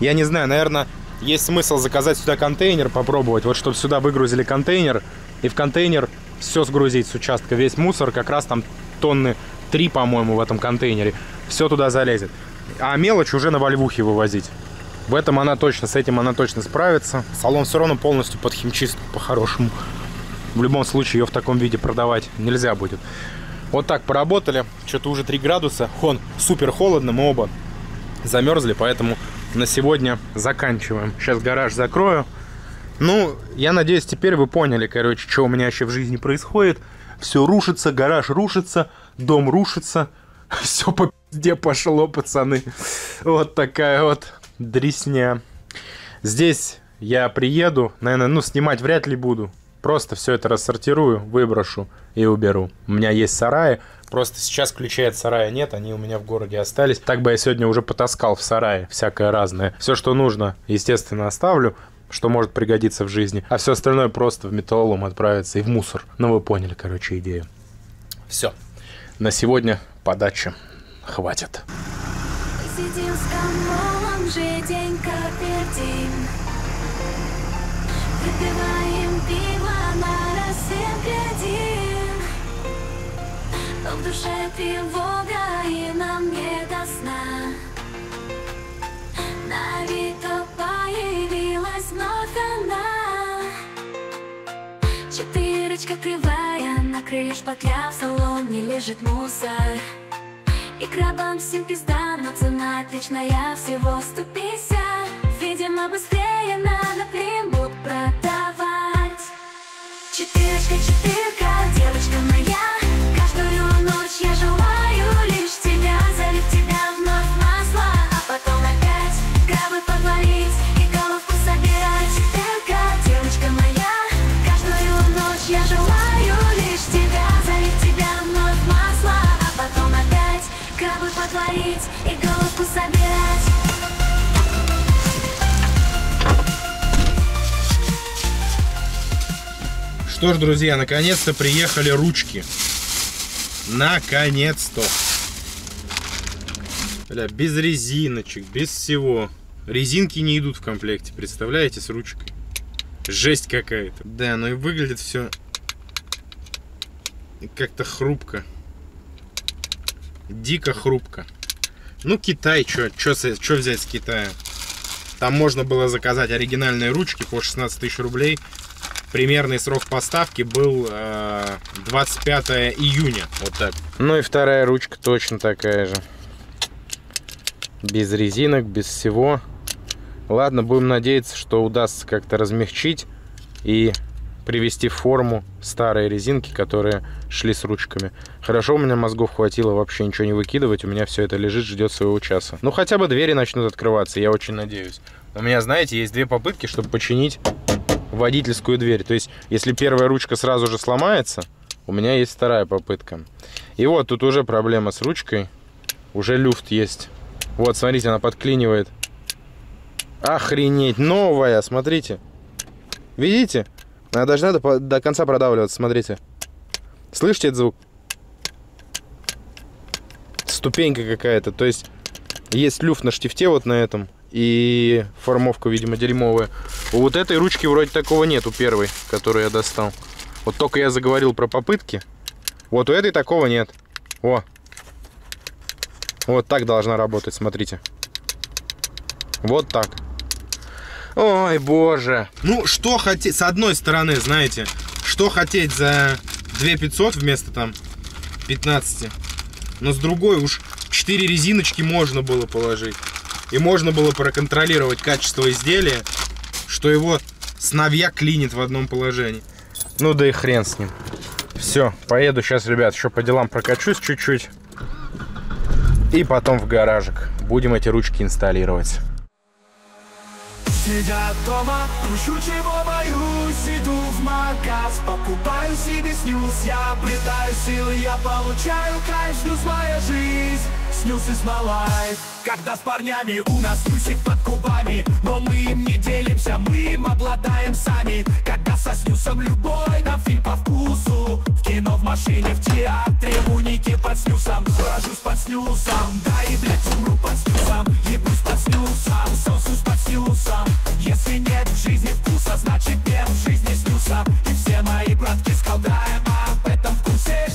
Я не знаю, наверное, есть смысл заказать сюда контейнер, попробовать. Вот чтобы сюда выгрузили контейнер, и в контейнер все сгрузить с участка. Весь мусор, как раз там тонны 3, по-моему, в этом контейнере. Все туда залезет. А мелочь уже на вольвухе вывозить. В этом она точно, с этим она точно справится. Салон все равно полностью под химчистку, по-хорошему. В любом случае ее в таком виде продавать нельзя будет. Вот так поработали. Что-то уже 3 градуса. Вон, супер холодно, мы оба замерзли, поэтому на сегодня заканчиваем. Сейчас гараж закрою. Ну, я надеюсь, теперь вы поняли, короче, что у меня еще в жизни происходит. Все рушится, гараж рушится, дом рушится. Все по пизде пошло, пацаны. Вот такая вот дресня. Здесь я приеду, наверное, ну, снимать вряд ли буду. Просто все это рассортирую, выброшу и уберу. У меня есть сараи. Просто сейчас ключей от сарая нет, они у меня в городе остались. Так бы я сегодня уже потаскал в сарае всякое разное. Все, что нужно, естественно, оставлю, что может пригодиться в жизни. А все остальное просто в металлолом отправится и в мусор. Ну, вы поняли, короче, идею. Все. На сегодня подачи хватит. Сидим с комом, жиденько пердим. Выпиваем пиво, на рассвет глядим. Но в душе тревога, и нам не до сна. На Авито появилась вновь она. Четырочка кривая, на крыле шпакля, в салоне лежит мусор. И крабам всем пизда, но цена отличная, всего 150. Видимо, быстрее надо примут продавать. Четырочка, четырка, девочка моя, каждую ночь я желаю лишь тебя. Залить тебя вновь масло, а потом опять крабы подловить и головку собирать. Четырка, девочка моя, каждую ночь я желаю лишь тебя. Залить тебя вновь масло, а потом опять крабы подловить и головку собирать. Что ж, друзья, наконец-то приехали ручки. Наконец-то. Бля, без резиночек, без всего. Резинки не идут в комплекте, представляете, с ручкой. Жесть какая-то. Да, ну и выглядит все как-то хрупко. Дико хрупко. Ну, Китай, что взять с Китая? Там можно было заказать оригинальные ручки по 16 тысяч рублей. Примерный срок поставки был 25 июня. Вот так. Ну и вторая ручка точно такая же. Без резинок, без всего. Ладно, будем надеяться, что удастся как-то размягчить и привести в форму старые резинки, которые шли с ручками. Хорошо, у меня мозгов хватило вообще ничего не выкидывать. У меня все это лежит, ждет своего часа. Ну хотя бы двери начнут открываться, я очень надеюсь. У меня, знаете, есть две попытки, чтобы починить водительскую дверь. То есть, если первая ручка сразу же сломается, у меня есть вторая попытка. И вот тут уже проблема с ручкой. Уже люфт есть. Вот, смотрите, она подклинивает. Охренеть, новая, смотрите. Видите? Она должна до конца продавливаться, смотрите. Слышите этот звук? Ступенька какая-то. То есть, есть люфт на штифте вот на этом. И формовка, видимо, дерьмовая. У вот этой ручки вроде такого нет, у первой, которую я достал. Вот только я заговорил про попытки. Вот у этой такого нет. О! Вот так должна работать, смотрите. Вот так. Ой, боже. Ну, что хотеть, с одной стороны, знаете, что хотеть за 2500 вместо там 15. Но с другой уж 4 резиночки можно было положить. и можно было проконтролировать качество изделия, что его сновья клинит в одном положении. Ну да и хрен с ним. Все, поеду сейчас, ребят, еще по делам прокачусь чуть-чуть. И потом в гаражик будем эти ручки инсталлировать. Сидя дома, кручу, чего боюсь, иду в магаз, покупаю себе снюс, я обретаю силы, я получаю кайф, снюс моя жизнь, снюс из малайф. Когда с парнями у нас снюсик под кубами, но мы им не делимся, мы им обладаем сами. Когда со снюсом любой нам фильм по вкусу, в кино, в машине, в театре, в унике под снюсом, ложусь под снюсом, да и блядь умру под снюсом, ебусь под снюсом, сосусь под снюсом. Если нет в жизни вкуса, значит нет в жизни снюса. И все мои братки с колдаем об этом вкусе.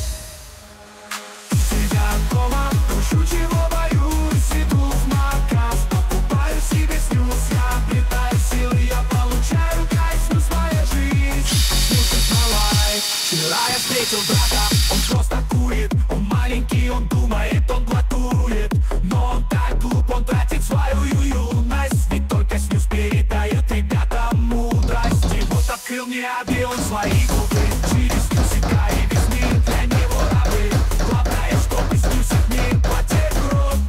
Сидя дома, кручу, чего боюсь, иду в магаз, покупаю себе снюс, я обретаю силы, я получаю кайф, снюс моя жизнь, снюс из малайф. Вчера я встретил брата, он просто курит, он маленький, он думает, он блатует, но он так глуп, он тратит свою юность, ведь только снюс передает ребятам мудрость. И вот открыл мне обе он свои губы, через снюсика и весь мир для него рабы. Главное, чтобы снюсик не потерял рот,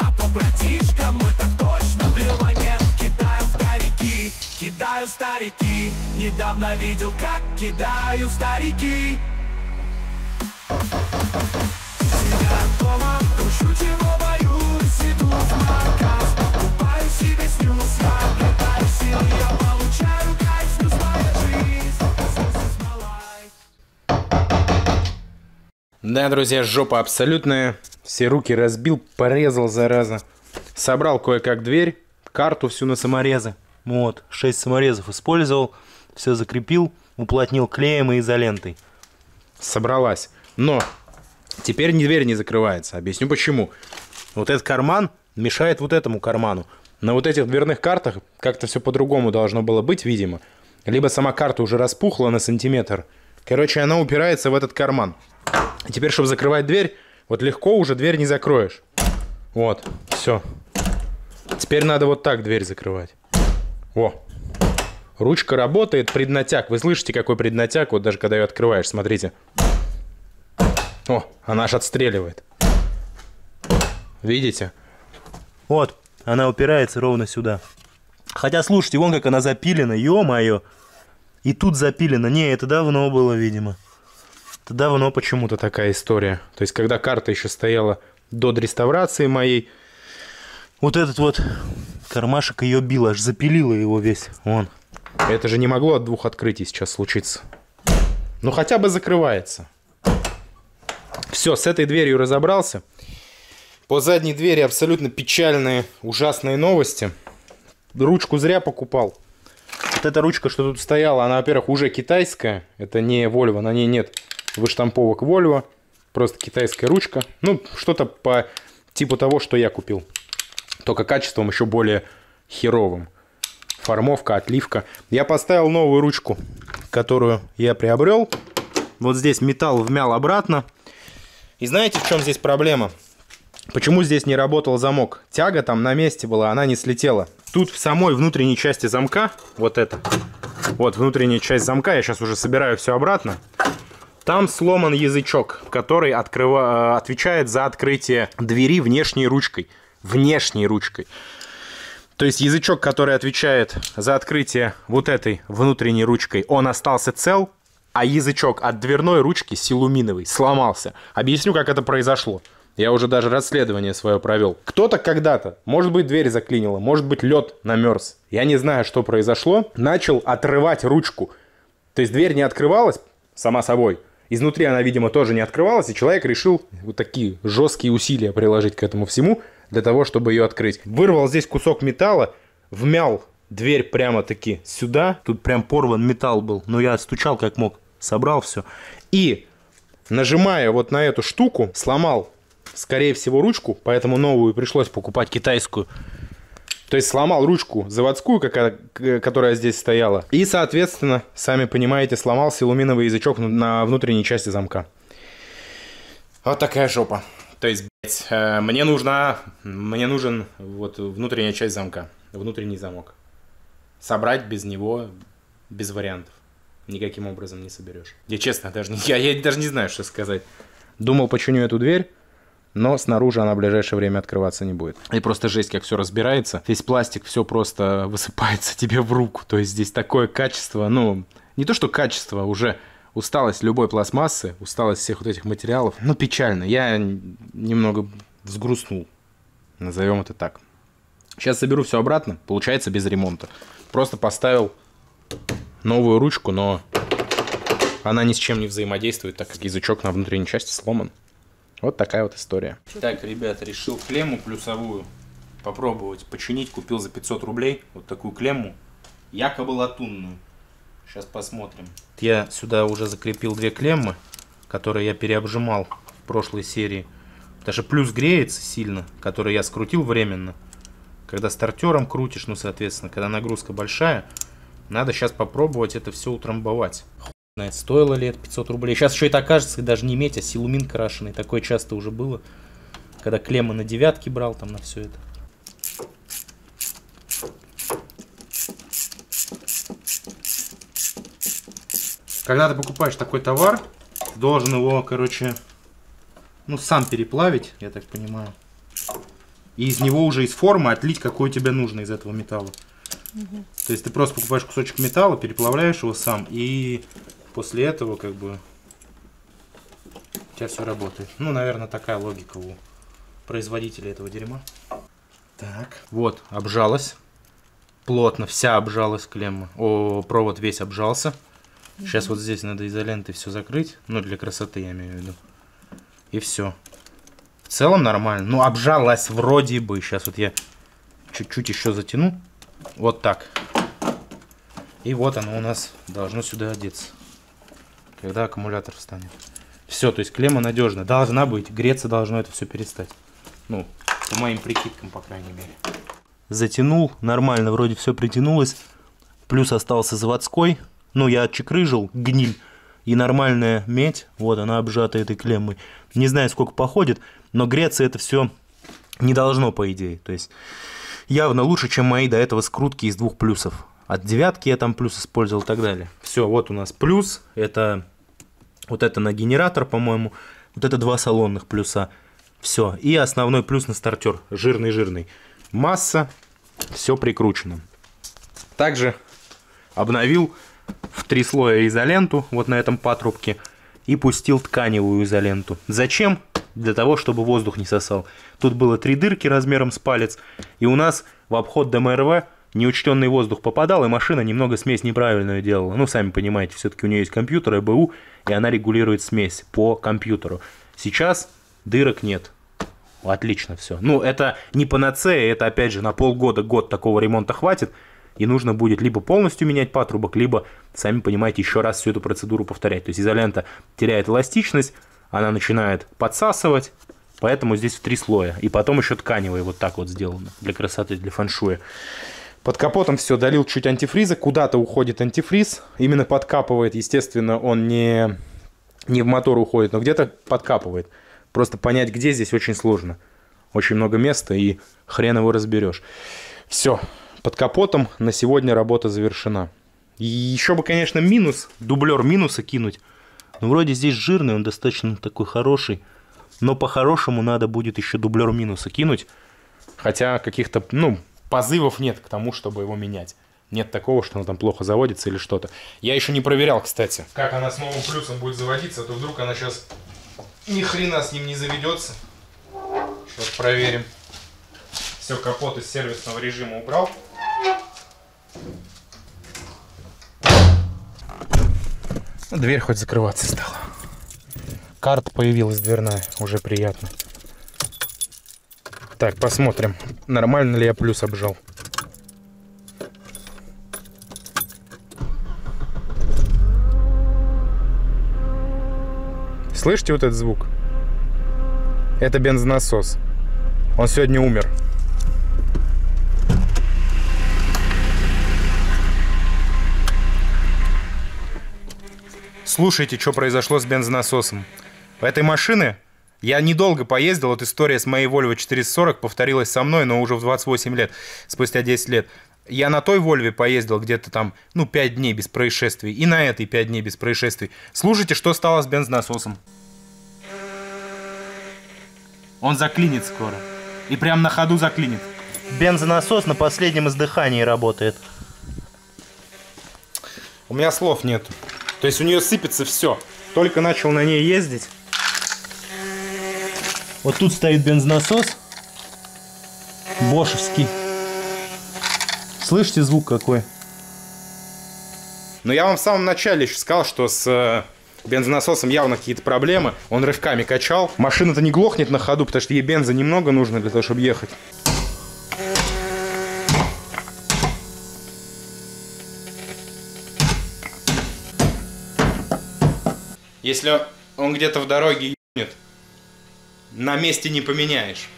а по братишкам мы так точно в момент кидаю старики, кидаю старики. Недавно видел, как кидаю старики. Сидя дома, кручу, чего боюсь, иду в магаз, покупаю себе снюс, обретаю силы, я получаю кайф, снюс моя жизнь. Да, друзья, жопа абсолютная. Все руки разбил, порезал, зараза. Собрал кое-как дверь, карту всю на саморезы. Вот, 6 саморезов использовал, все закрепил, уплотнил клеем и изолентой. Собралась. Но теперь дверь не закрывается. Объясню почему. Вот этот карман мешает вот этому карману. На вот этих дверных картах как-то все по-другому должно было быть, видимо. Либо сама карта уже распухла на сантиметр. Короче, она упирается в этот карман. И теперь, чтобы закрывать дверь, вот легко уже дверь не закроешь. Вот, все. Теперь надо вот так дверь закрывать. О, ручка работает, преднатяг. Вы слышите, какой преднатяг? Вот даже когда ее открываешь, смотрите. О, она аж отстреливает. Видите? Вот, она упирается ровно сюда. Хотя, слушайте, вон как она запилена, ё-моё. И тут запилена. Не, это давно было, видимо. Это давно почему-то такая история. То есть, когда карта еще стояла до реставрации моей, вот этот вот кармашек ее бил, аж запилила его весь. Вон. Это же не могло от двух открытий сейчас случиться. Ну, хотя бы закрывается. Все, с этой дверью разобрался. По задней двери абсолютно печальные, ужасные новости. Ручку зря покупал. Вот эта ручка, что тут стояла, она, во-первых, уже китайская. Это не Volvo, на ней нет выштамповок Volvo. Просто китайская ручка. Ну, что-то по типу того, что я купил. Только качеством еще более херовым. Формовка, отливка. Я поставил новую ручку, которую я приобрел. Вот здесь металл вмял обратно. И знаете, в чем здесь проблема? Почему здесь не работал замок? Тяга там на месте была, она не слетела. Тут в самой внутренней части замка, вот это, вот внутренняя часть замка, я сейчас уже собираю все обратно, там сломан язычок, который отвечает за открытие двери внешней ручкой. Внешней ручкой. То есть язычок, который отвечает за открытие вот этой внутренней ручкой, он остался цел. А язычок от дверной ручки силуминовый сломался. Объясню, как это произошло. Я уже даже расследование свое провел. Кто-то когда-то, может быть, дверь заклинила, может быть, лед намерз. Я не знаю, что произошло. Начал отрывать ручку. То есть дверь не открывалась сама собой. Изнутри она, видимо, тоже не открывалась. И человек решил вот такие жесткие усилия приложить к этому всему, для того, чтобы ее открыть. Вырвал здесь кусок металла, вмял дверь прямо-таки сюда. Тут прям порван металл был. Но я отстучал как мог. Собрал все. И, нажимая вот на эту штуку, сломал, скорее всего, ручку. Поэтому новую пришлось покупать китайскую. То есть сломал ручку заводскую, которая здесь стояла. И, соответственно, сами понимаете, сломал силуминовый язычок на внутренней части замка. Вот такая жопа. То есть, блядь, мне нужен вот внутренняя часть замка, внутренний замок. Собрать без него, без вариантов. Никаким образом не соберешь. Я честно даже я даже не знаю, что сказать. Думал, починю эту дверь, но снаружи она в ближайшее время открываться не будет. И просто жесть, как все разбирается. Весь пластик, все просто высыпается тебе в руку. То есть здесь такое качество, ну, не то что качество, уже усталость любой пластмассы, усталость всех вот этих материалов. Ну, печально. Я немного взгрустнул. Назовем это так. Сейчас соберу все обратно. Получается без ремонта. Просто поставил новую ручку, но она ни с чем не взаимодействует, так как язычок на внутренней части сломан. Вот такая вот история. Так, ребят, решил клемму плюсовую попробовать починить. Купил за 500 рублей вот такую клемму, якобы латунную. Сейчас посмотрим. Я сюда уже закрепил две клеммы, которые я переобжимал в прошлой серии. Потому что плюс греется сильно, который я скрутил временно. Когда стартером крутишь, ну, соответственно, когда нагрузка большая, надо сейчас попробовать это все утрамбовать. Стоило ли это 500 рублей? Сейчас еще это окажется, даже не медь, а силумин крашеный. Такое часто уже было, когда клеммы на девятке брал там на все это. Когда ты покупаешь такой товар, ты должен его, короче, ну, сам переплавить, я так понимаю. И из него уже, из формы, отлить, какой тебе нужно из этого металла. Угу. То есть ты просто покупаешь кусочек металла, переплавляешь его сам, и после этого, как бы, у тебя все работает. Ну, наверное, такая логика у производителя этого дерьма. Так, вот, обжалась. Плотно вся обжалась клемма. О, провод весь обжался. Сейчас вот здесь надо изолентой все закрыть. Ну, для красоты, я имею в виду. И все. В целом нормально. Ну, обжалась вроде бы. Сейчас вот я чуть-чуть еще затяну. Вот так. И вот оно у нас должно сюда одеться, когда аккумулятор встанет. Все, то есть клемма надежная. Должна быть. Греться должно это все перестать. Ну, по моим прикидкам, по крайней мере. Затянул. Нормально. Вроде все притянулось. Плюс остался заводской. Ну, я отчекрыжил гниль и нормальная медь, вот она обжата этой клеммой. Не знаю, сколько походит, но греться это все не должно, по идее. То есть явно лучше, чем мои до этого скрутки из двух плюсов. От девятки я там плюс использовал и так далее. Все, вот у нас плюс, это вот это на генератор, по-моему, вот это два салонных плюса. Все, и основной плюс на стартер, жирный-жирный. Масса, все прикручено. Также обновил в 3 слоя изоленту вот на этом патрубке и пустил тканевую изоленту. Зачем? Для того, чтобы воздух не сосал. Тут было 3 дырки размером с палец, и у нас в обход ДМРВ неучтенный воздух попадал, и машина немного смесь неправильную делала. Ну, сами понимаете, все-таки у нее есть компьютер, ЭБУ, и она регулирует смесь по компьютеру. Сейчас дырок нет. Отлично все. Ну, это не панацея, это опять же на полгода-год такого ремонта хватит. И нужно будет либо полностью менять патрубок, либо, сами понимаете, еще раз всю эту процедуру повторять. То есть изолента теряет эластичность, она начинает подсасывать, поэтому здесь в 3 слоя. И потом еще тканевые вот так вот сделано для красоты, для фэншуя. Под капотом все, долил чуть антифриза, куда-то уходит антифриз, именно подкапывает, естественно, он не в мотор уходит, но где-то подкапывает. Просто понять, где здесь, очень сложно. Очень много места, и хрен его разберешь. Все. Под капотом на сегодня работа завершена. И еще бы, конечно, минус, дублер минуса кинуть. Ну, вроде здесь жирный, он достаточно такой хороший. Но по-хорошему надо будет еще дублер минуса кинуть. Хотя каких-то, ну, позывов нет к тому, чтобы его менять. Нет такого, что она там плохо заводится или что-то. Я еще не проверял, кстати, как она с новым плюсом будет заводиться. А то вдруг она сейчас ни хрена с ним не заведется. Сейчас проверим. Все, капот из сервисного режима убрал. Дверь хоть закрываться стала. Карта появилась дверная, уже приятно. Так, посмотрим, нормально ли я плюс обжал. Слышите вот этот звук? Это бензонасос. Он сегодня умер. Слушайте, что произошло с бензонасосом. У этой машины Я недолго поездил, вот история с моей Volvo 440 повторилась со мной, но уже в 28 лет, спустя 10 лет. Я на той Volvo поездил где-то там, 5 дней без происшествий, и на этой 5 дней без происшествий. Слушайте, что стало с бензонасосом. Он заклинит скоро. И прям на ходу заклинит. Бензонасос на последнем издыхании работает. У меня слов нет. То есть у нее сыпется все. Только начал на ней ездить. Вот тут стоит бензонасос. Бошевский. Слышите звук какой? Но я вам в самом начале еще сказал, что с бензонасосом явно какие-то проблемы. Он рывками качал. Машина-то не глохнет на ходу, потому что ей бенза немного нужно для того, чтобы ехать. Если он где-то в дороге ебнет, на месте не поменяешь.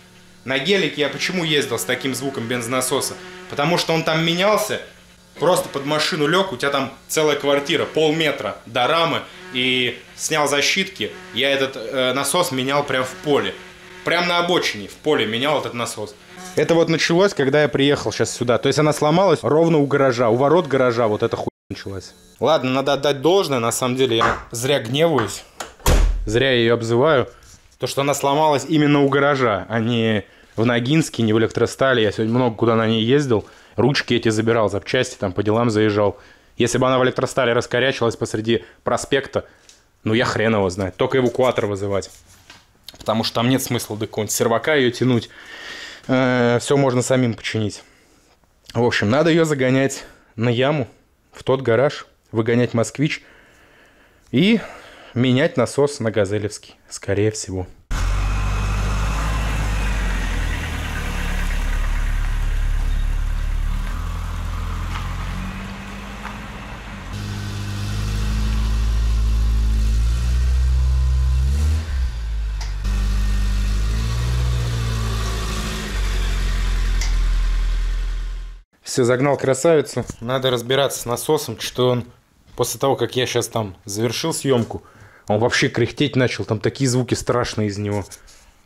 На гелике я почему ездил с таким звуком бензонасоса? Потому что он там менялся, просто под машину лег, у тебя там целая квартира, полметра до рамы, и снял защитки, я этот насос менял прям в поле. Прям на обочине в поле менял этот насос. Это вот началось, когда я приехал сейчас сюда. То есть она сломалась ровно у гаража, у ворот гаража вот эта хуйня началась. Ладно, надо отдать должное, на самом деле я зря гневаюсь, зря я ее обзываю. То, что она сломалась именно у гаража, а не в Ногинске, не в Электростале. Я сегодня много куда на ней ездил, ручки эти забирал, запчасти там по делам заезжал. Если бы она в Электростале раскорячилась посреди проспекта, ну я хрен его знает, только эвакуатор вызывать. Потому что там нет смысла до какого-нибудь сервака ее тянуть, все можно самим починить. В общем, надо ее загонять на яму, в тот гараж, выгонять москвич и менять насос на газелевский, скорее всего. Все, загнал красавицу. Надо разбираться с насосом, что он после того, как я сейчас там завершил съемку, он вообще кряхтеть начал, там такие звуки страшные из него.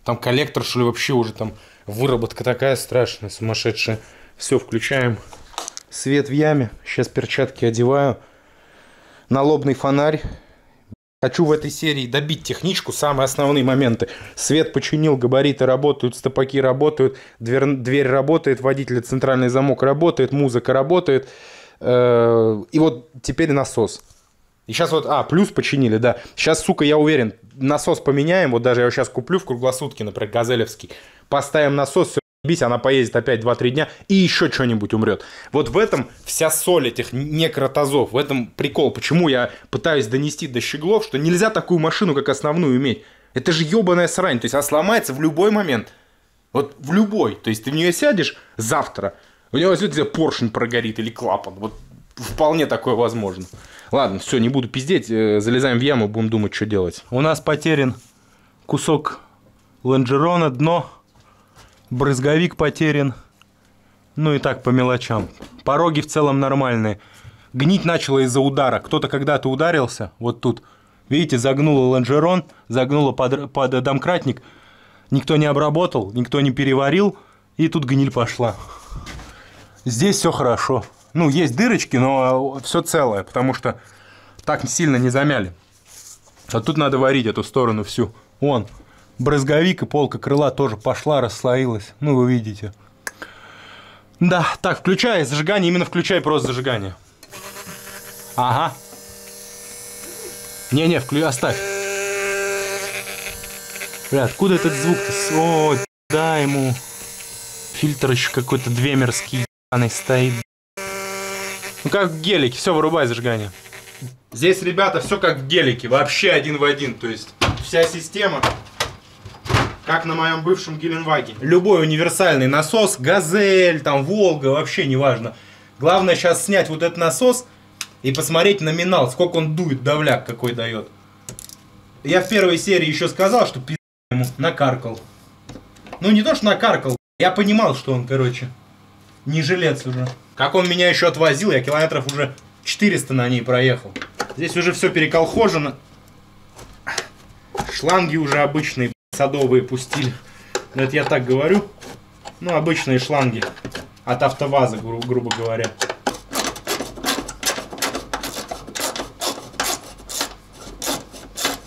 Там коллектор, что ли, вообще уже там выработка такая страшная, сумасшедшая. Все, включаем свет в яме. Сейчас перчатки одеваю. Налобный фонарь. Хочу в этой серии добить техничку, самые основные моменты. Свет починил, габариты работают, стопаки работают, дверь работает, водитель, центральный замок работает, музыка работает. И вот теперь насос. И сейчас вот, плюс починили, да. Сейчас, сука, я уверен, насос поменяем. Вот даже я его сейчас куплю в круглосутки, например, газелевский. Поставим насос, все, бись, она поездит опять 2-3 дня и еще что-нибудь умрет. Вот в этом вся соль этих некротозов, в этом прикол. Почему я пытаюсь донести до щеглов, что нельзя такую машину, как основную, иметь. Это же ебаная срань. То есть она сломается в любой момент. Вот в любой. То есть ты в нее сядешь завтра, у него возьмет, поршень прогорит или клапан. Вот вполне такое возможно. Ладно, все, не буду пиздеть. Залезаем в яму, будем думать, что делать. У нас потерян кусок лонжерона, дно. Брызговик потерян. Ну и так по мелочам. Пороги в целом нормальные. Гнить начало из-за удара. Кто-то когда-то ударился. Вот тут. Видите, загнуло лонжерон, загнуло под домкратник. Никто не обработал, никто не переварил. И тут гниль пошла. Здесь все хорошо. Ну, есть дырочки, но все целое, потому что так сильно не замяли. А тут надо варить эту сторону всю. Вон, брызговик и полка крыла тоже пошла, расслоилась. Ну, вы видите. Да, так, включай зажигание, именно включай просто зажигание. Ага. Не-не, оставь. Бля, откуда этот звук-то? О, да ему. Фильтр еще какой-то двемерский. Стоит. Ну как в гелике, все, вырубай зажигание. Здесь, ребята, все как в гелике, вообще один в один. То есть вся система, как на моем бывшем Геленвагене. Любой универсальный насос, Газель, там Волга, вообще неважно. Главное сейчас снять вот этот насос и посмотреть номинал, сколько он дует, давляк какой дает. Я в первой серии еще сказал, что пизда ему накаркал. Ну не то, что накаркал, я понимал, что он, короче... Не жилец уже. Как он меня еще отвозил, я километров уже 400 на ней проехал. Здесь уже все переколхожено. Шланги уже обычные, садовые пустили. Но это я так говорю. Ну, обычные шланги от АвтоВАЗа, грубо говоря.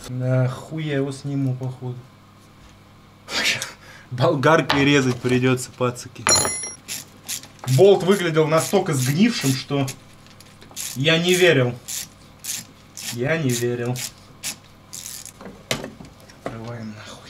Да, хуй я его сниму, походу. Болгаркой резать придется, пацаки. Болт выглядел настолько сгнившим, что я не верил. Я не верил. Открываем нахуй.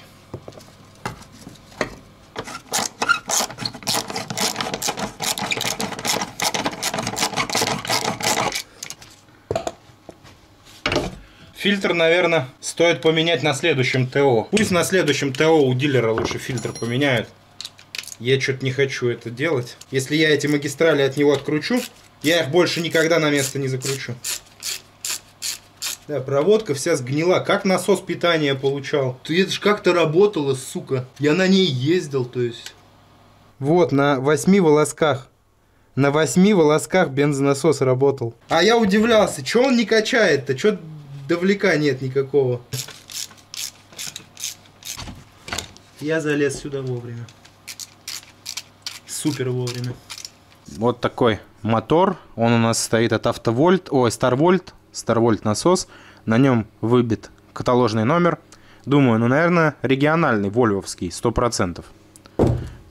Фильтр, наверное, стоит поменять на следующем ТО. Пусть на следующем ТО у дилера лучше фильтр поменяют. Я что-то не хочу это делать. Если я эти магистрали от него откручу, я их больше никогда на место не закручу. Да, проводка вся сгнила. Как насос питания получал? Это ж как-то работало, сука. Я на ней ездил, то есть. Вот, на 8 волосках. На 8 волосках бензонасос работал. А я удивлялся, что он не качает-то? Что давлека нет никакого? Я залез сюда вовремя. Супер вовремя. Вот такой мотор. Он у нас стоит от Starvolt. Starvolt насос. На нем выбит каталожный номер. Думаю, ну, наверное, региональный, вольвовский, 100%.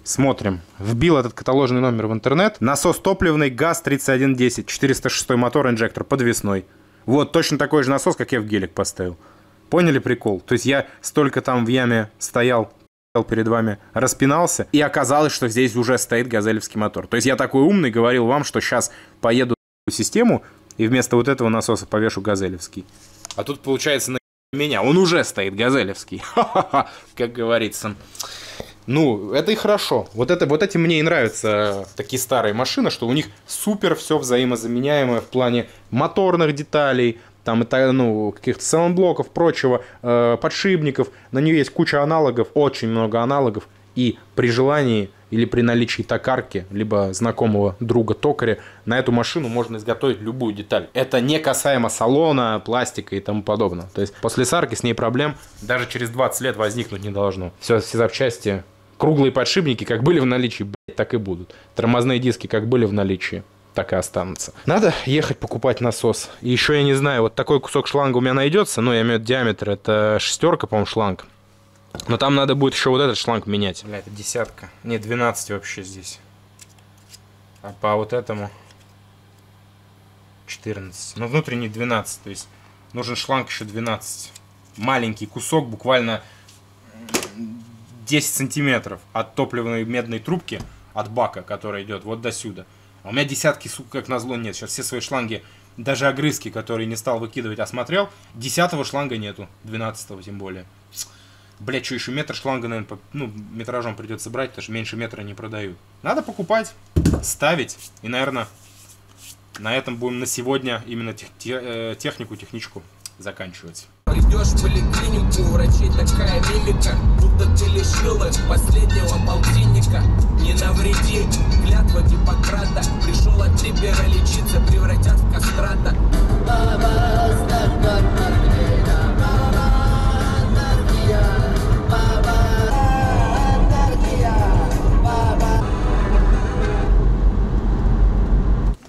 Смотрим. Вбил этот каталожный номер в интернет. Насос топливный, ГАЗ-3110. 406 мотор, инжектор подвесной. Вот точно такой же насос, как я в гелик поставил. Поняли прикол? То есть я столько там в яме стоял, перед вами распинался, и оказалось, что здесь уже стоит газелевский мотор. То есть я такой умный говорил вам, что сейчас поеду в систему и вместо вот этого насоса повешу газелевский. А тут получается на меня он уже стоит газелевский. Ха-ха-ха, как говорится. Ну, это и хорошо. Вот эти мне и нравятся такие старые машины, что у них супер все взаимозаменяемое в плане моторных деталей, там, ну, каких-то салон-блоков, прочего, подшипников. На нее есть куча аналогов, очень много аналогов. И при желании или при наличии токарки, либо знакомого друга-токаря, на эту машину можно изготовить любую деталь. Это не касаемо салона, пластика и тому подобного. То есть после сарки с ней проблем даже через 20 лет возникнуть не должно. Все запчасти, круглые подшипники, как были в наличии, блядь, так и будут. Тормозные диски, как были в наличии, так и останутся. Надо ехать покупать насос. И еще я не знаю, вот такой кусок шланга у меня найдется, но я имею в виду диаметр, это 6, по-моему, шланг. Но там надо будет еще вот этот шланг менять. Бля, это 10. Не, 12 вообще здесь. А по вот этому 14. Но внутренний 12, то есть нужен шланг еще 12. Маленький кусок, буквально 10 сантиметров от топливной медной трубки, от бака, который идет вот до сюда. А у меня 10, сука, как назло, нет. Сейчас все свои шланги, даже огрызки, которые не стал выкидывать, осмотрел. 10-го шланга нету, 12-го тем более. Блять, что еще метр шланга, наверное, по, ну, метражом придется брать, потому что меньше метра не продают. Надо покупать, ставить. И, наверное, на этом будем на сегодня именно техничку заканчивать. Идешь в поликлинику, у врачей такая мимика, будто ты лишил их последнего полтинника. Не навреди, клятва Гиппократа, пришел от Рибера лечиться, превратят в кастрата.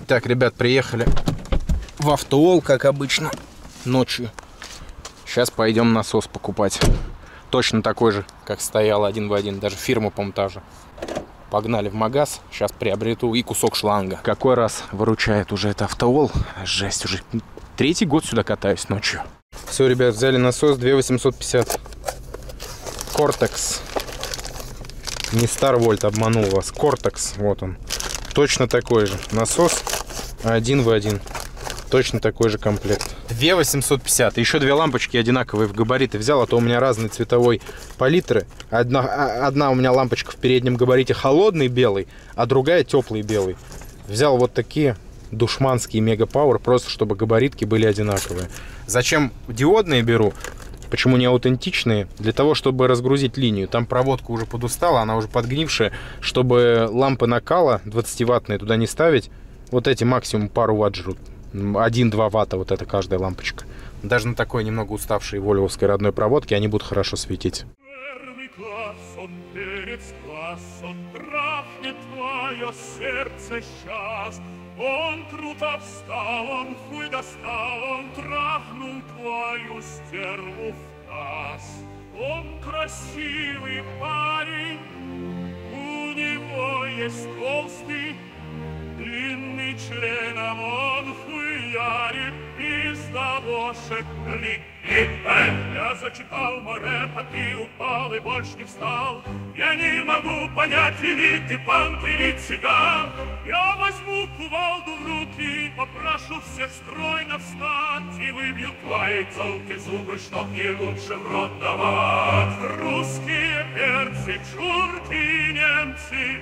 Так, ребят, приехали в автоол, как обычно, ночью. Сейчас пойдем насос покупать. Точно такой же, как стоял, один в один. Даже фирма, по-моему, та же. Погнали в магаз. Сейчас приобрету и кусок шланга. Какой раз выручает уже это автоол. Жесть, уже 3-й год сюда катаюсь ночью. Все, ребят, взяли насос 2850. Cortex. Не Starvolt, обманул вас. Cortex, вот он. Точно такой же насос. Один в один. Точно такой же комплект. 2850. Еще две лампочки одинаковые в габариты взял, а то у меня разные цветовой палитры. Одна у меня лампочка в переднем габарите холодный белый, а другая теплый белый. Взял вот такие душманские Мега Пауэр, просто чтобы габаритки были одинаковые. Зачем диодные беру? Почему не аутентичные? Для того, чтобы разгрузить линию. Там проводка уже подустала, она уже подгнившая. Чтобы лампы накала 20-ваттные туда не ставить, вот эти максимум пару ватт жрут. 1-2 ватта вот эта каждая лампочка. Даже на такой немного уставшей вольвовской родной проводке они будут хорошо светить. классом, трахнет твое сердце сейчас. Он круто встал, он хуй достал, он трахнул твою стерву в таз. Он красивый парень, у него есть толстый, длинный член, а он хуярит из довошек клик. Я зачитал Моретто, ты упал и больше не встал. Я не могу понять, или ты панк, или цыган. Я возьму кувалду в руки и попрошу всех стройно встать. И выбью твои целки зубы, чтоб не лучше в рот давать. Русские перцы, чурки, немцы,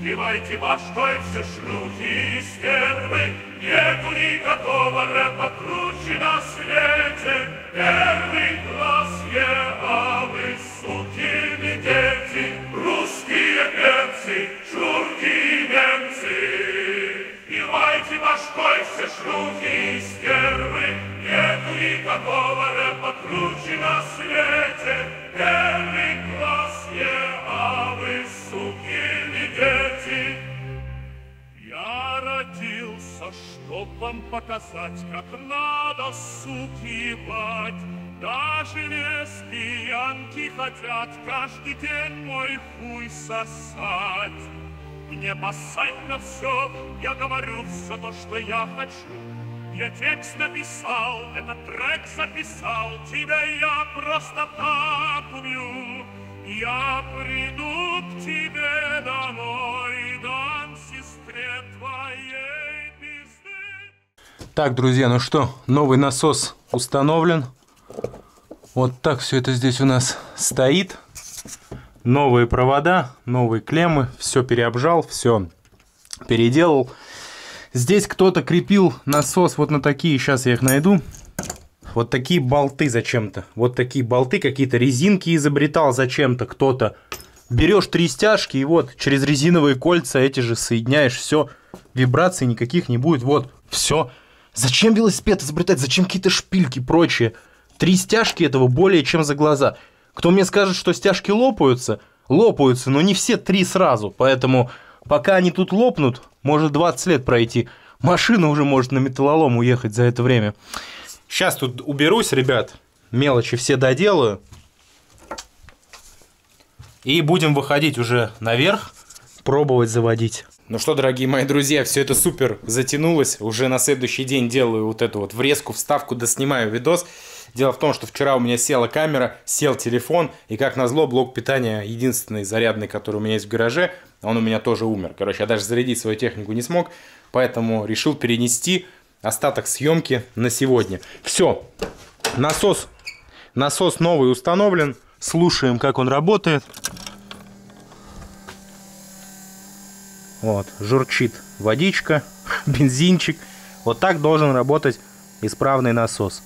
кивайте башкой все шлюхи и стервы. Нету никакого рэпа круче на свете. Первый класс ЕА, вы, сукины дети, русские перцы, чурки и немцы. Пивайте башкой все шлюхи и стервы, нету никакого рэпа круче на свете. Первый класс ЕА, вы, сукины дети. Я родился, чтоб вам показать, как надо, суки, ебать. Даже лесбиянки хотят каждый день мой хуй сосать. Мне посать на все, я говорю все то, что я хочу. Я текст написал, этот трек записал, тебя я просто так убью. Я приду к тебе домой и дам сестре твоей пизды. Так, друзья, ну что, новый насос установлен. Вот так все это здесь у нас стоит. Новые провода, новые клеммы. Все переобжал, все переделал. Здесь кто-то крепил насос вот на такие, сейчас я их найду. Вот такие болты зачем-то. Вот такие болты, какие-то резинки изобретал зачем-то кто-то. Берешь три стяжки и вот через резиновые кольца эти же соединяешь. Все, вибраций никаких не будет. Вот, все. Зачем велосипед изобретать? Зачем какие-то шпильки и прочее? Три стяжки этого более чем за глаза. Кто мне скажет, что стяжки лопаются? Лопаются, но не все три сразу. Поэтому пока они тут лопнут, может 20 лет пройти. Машина уже может на металлолом уехать за это время. Сейчас тут уберусь, ребят, мелочи все доделаю. И будем выходить уже наверх, пробовать заводить. Ну что, дорогие мои друзья, все это супер затянулось. Уже на следующий день делаю вот эту вот врезку, вставку, доснимаю видос. Дело в том, что вчера у меня села камера, сел телефон, и, как назло, блок питания, единственный зарядный, который у меня есть в гараже, он у меня тоже умер. Короче, я даже зарядить свою технику не смог, поэтому решил перенести остаток съемки на сегодня. Все, насос новый установлен, слушаем, как он работает. Вот, журчит водичка, бензинчик. Вот так должен работать исправный насос.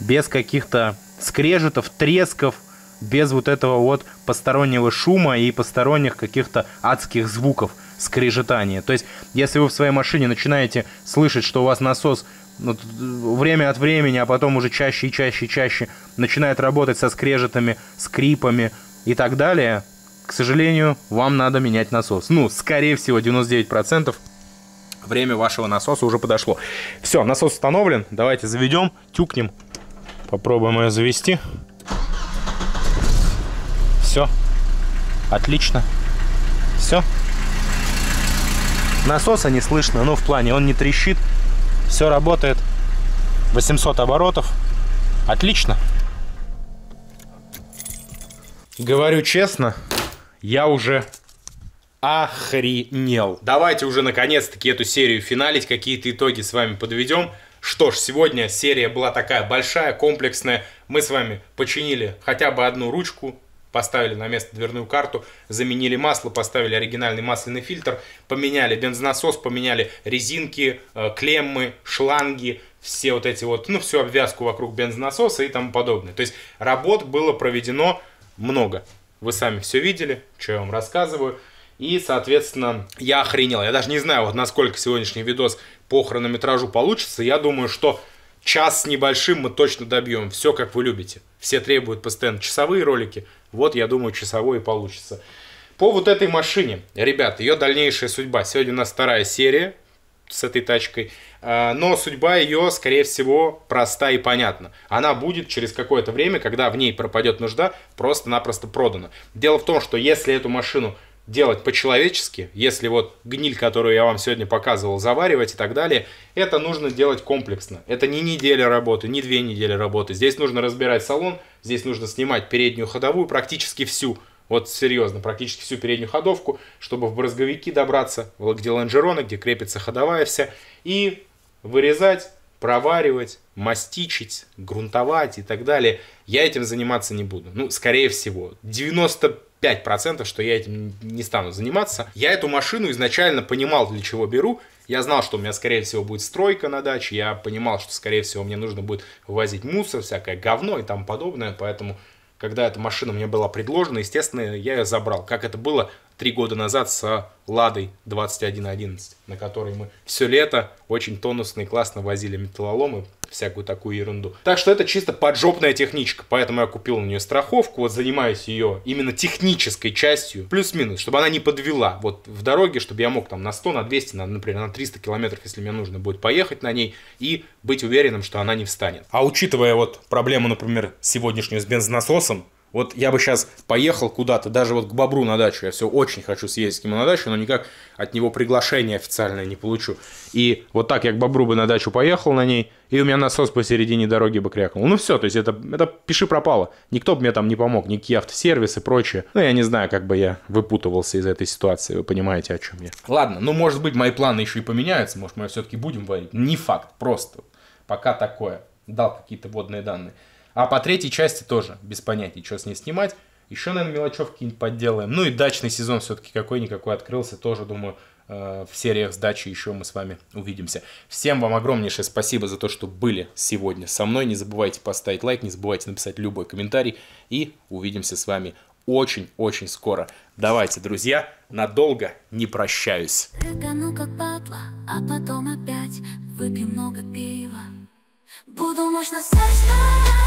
Без каких-то скрежетов, тресков, без вот этого вот постороннего шума и посторонних каких-то адских звуков скрежетания. То есть, если вы в своей машине начинаете слышать, что у вас насос вот время от времени, а потом уже чаще и чаще и чаще начинает работать со скрежетами, скрипами и так далее, к сожалению, вам надо менять насос. Ну, скорее всего, 99%. Время вашего насоса уже подошло. Все, насос установлен. Давайте заведем, тюкнем. Попробуем ее завести. Все. Отлично. Все. Насоса не слышно, ну, в плане, он не трещит. Все работает. 800 оборотов. Отлично. Говорю честно, я уже... охренел. Давайте уже наконец-таки эту серию финалить, какие-то итоги с вами подведем. Что ж, сегодня серия была такая большая, комплексная. Мы с вами починили хотя бы одну ручку, поставили на место дверную карту, заменили масло, поставили оригинальный масляный фильтр, поменяли бензонасос, поменяли резинки, клеммы, шланги, все вот эти вот, ну, всю обвязку вокруг бензонасоса и тому подобное. То есть работ было проведено много. Вы сами все видели, что я вам рассказываю. И, соответственно, я охренел. Я даже не знаю, вот насколько сегодняшний видос по хронометражу получится. Я думаю, что Час с небольшим мы точно добьем. Все, как вы любите. Все требуют постоянно часовые ролики. Вот, я думаю, часовой и получится. По вот этой машине, ребят, ее дальнейшая судьба. Сегодня у нас вторая серия с этой тачкой. Но судьба ее, скорее всего, проста и понятна. Она будет через какое-то время, когда в ней пропадет нужда, просто-напросто продана. Дело в том, что если эту машину делать по-человечески, если вот гниль, которую я вам сегодня показывал, заваривать и так далее, это нужно делать комплексно. Это не неделя работы, не две недели работы. Здесь нужно разбирать салон, здесь нужно снимать переднюю ходовую, практически всю, вот серьезно, практически всю переднюю ходовку, чтобы в брызговики добраться, где лонжероны, где крепится ходовая вся, и вырезать, проваривать, мастичить, грунтовать и так далее. Я этим заниматься не буду. Ну, скорее всего, 95%, что я этим не стану заниматься. Я эту машину изначально понимал, для чего беру. Я знал, что у меня, скорее всего, будет стройка на даче. Я понимал, что, скорее всего, мне нужно будет вывозить мусор, всякое говно и тому подобное. Поэтому, когда эта машина мне была предложена, естественно, я ее забрал. Как это было 3 года назад с Ладой 2111, на которой мы все лето очень тонусно и классно возили металлоломы, всякую такую ерунду. Так что это чисто поджопная техничка, поэтому я купил на нее страховку, вот занимаюсь ее именно технической частью, плюс-минус, чтобы она не подвела вот в дороге, чтобы я мог там на 100, на 200, например, на 300 километров, если мне нужно будет поехать на ней, и быть уверенным, что она не встанет. А учитывая вот проблему, например, сегодняшнюю с бензонасосом, вот я бы сейчас поехал куда-то, даже вот к бобру на дачу, я все очень хочу съездить к нему на дачу, но никак от него приглашение официальное не получу. И вот так я к бобру бы на дачу поехал на ней, и у меня насос посередине дороги бы крякнул. Ну все, то есть это пиши пропало. Никто бы мне там не помог, никакие автосервисы и прочее. Ну я не знаю, как бы я выпутывался из этой ситуации, вы понимаете, о чем я. Ладно, ну может быть мои планы еще и поменяются, может мы все-таки будем варить. Не факт, просто пока такое. Дал какие-то вводные данные. А по третьей части тоже, без понятия, что с ней снимать. Еще, наверное, мелочевки не подделаем. Ну и дачный сезон все-таки какой-никакой открылся. Тоже, думаю, в сериях с дачей еще мы с вами увидимся. Всем вам огромнейшее спасибо за то, что были сегодня со мной. Не забывайте поставить лайк, не забывайте написать любой комментарий. И увидимся с вами очень-очень скоро. Давайте, друзья, надолго не прощаюсь. Рыкану как падла, а потом опять выпьем много пива. Буду мощно сосать.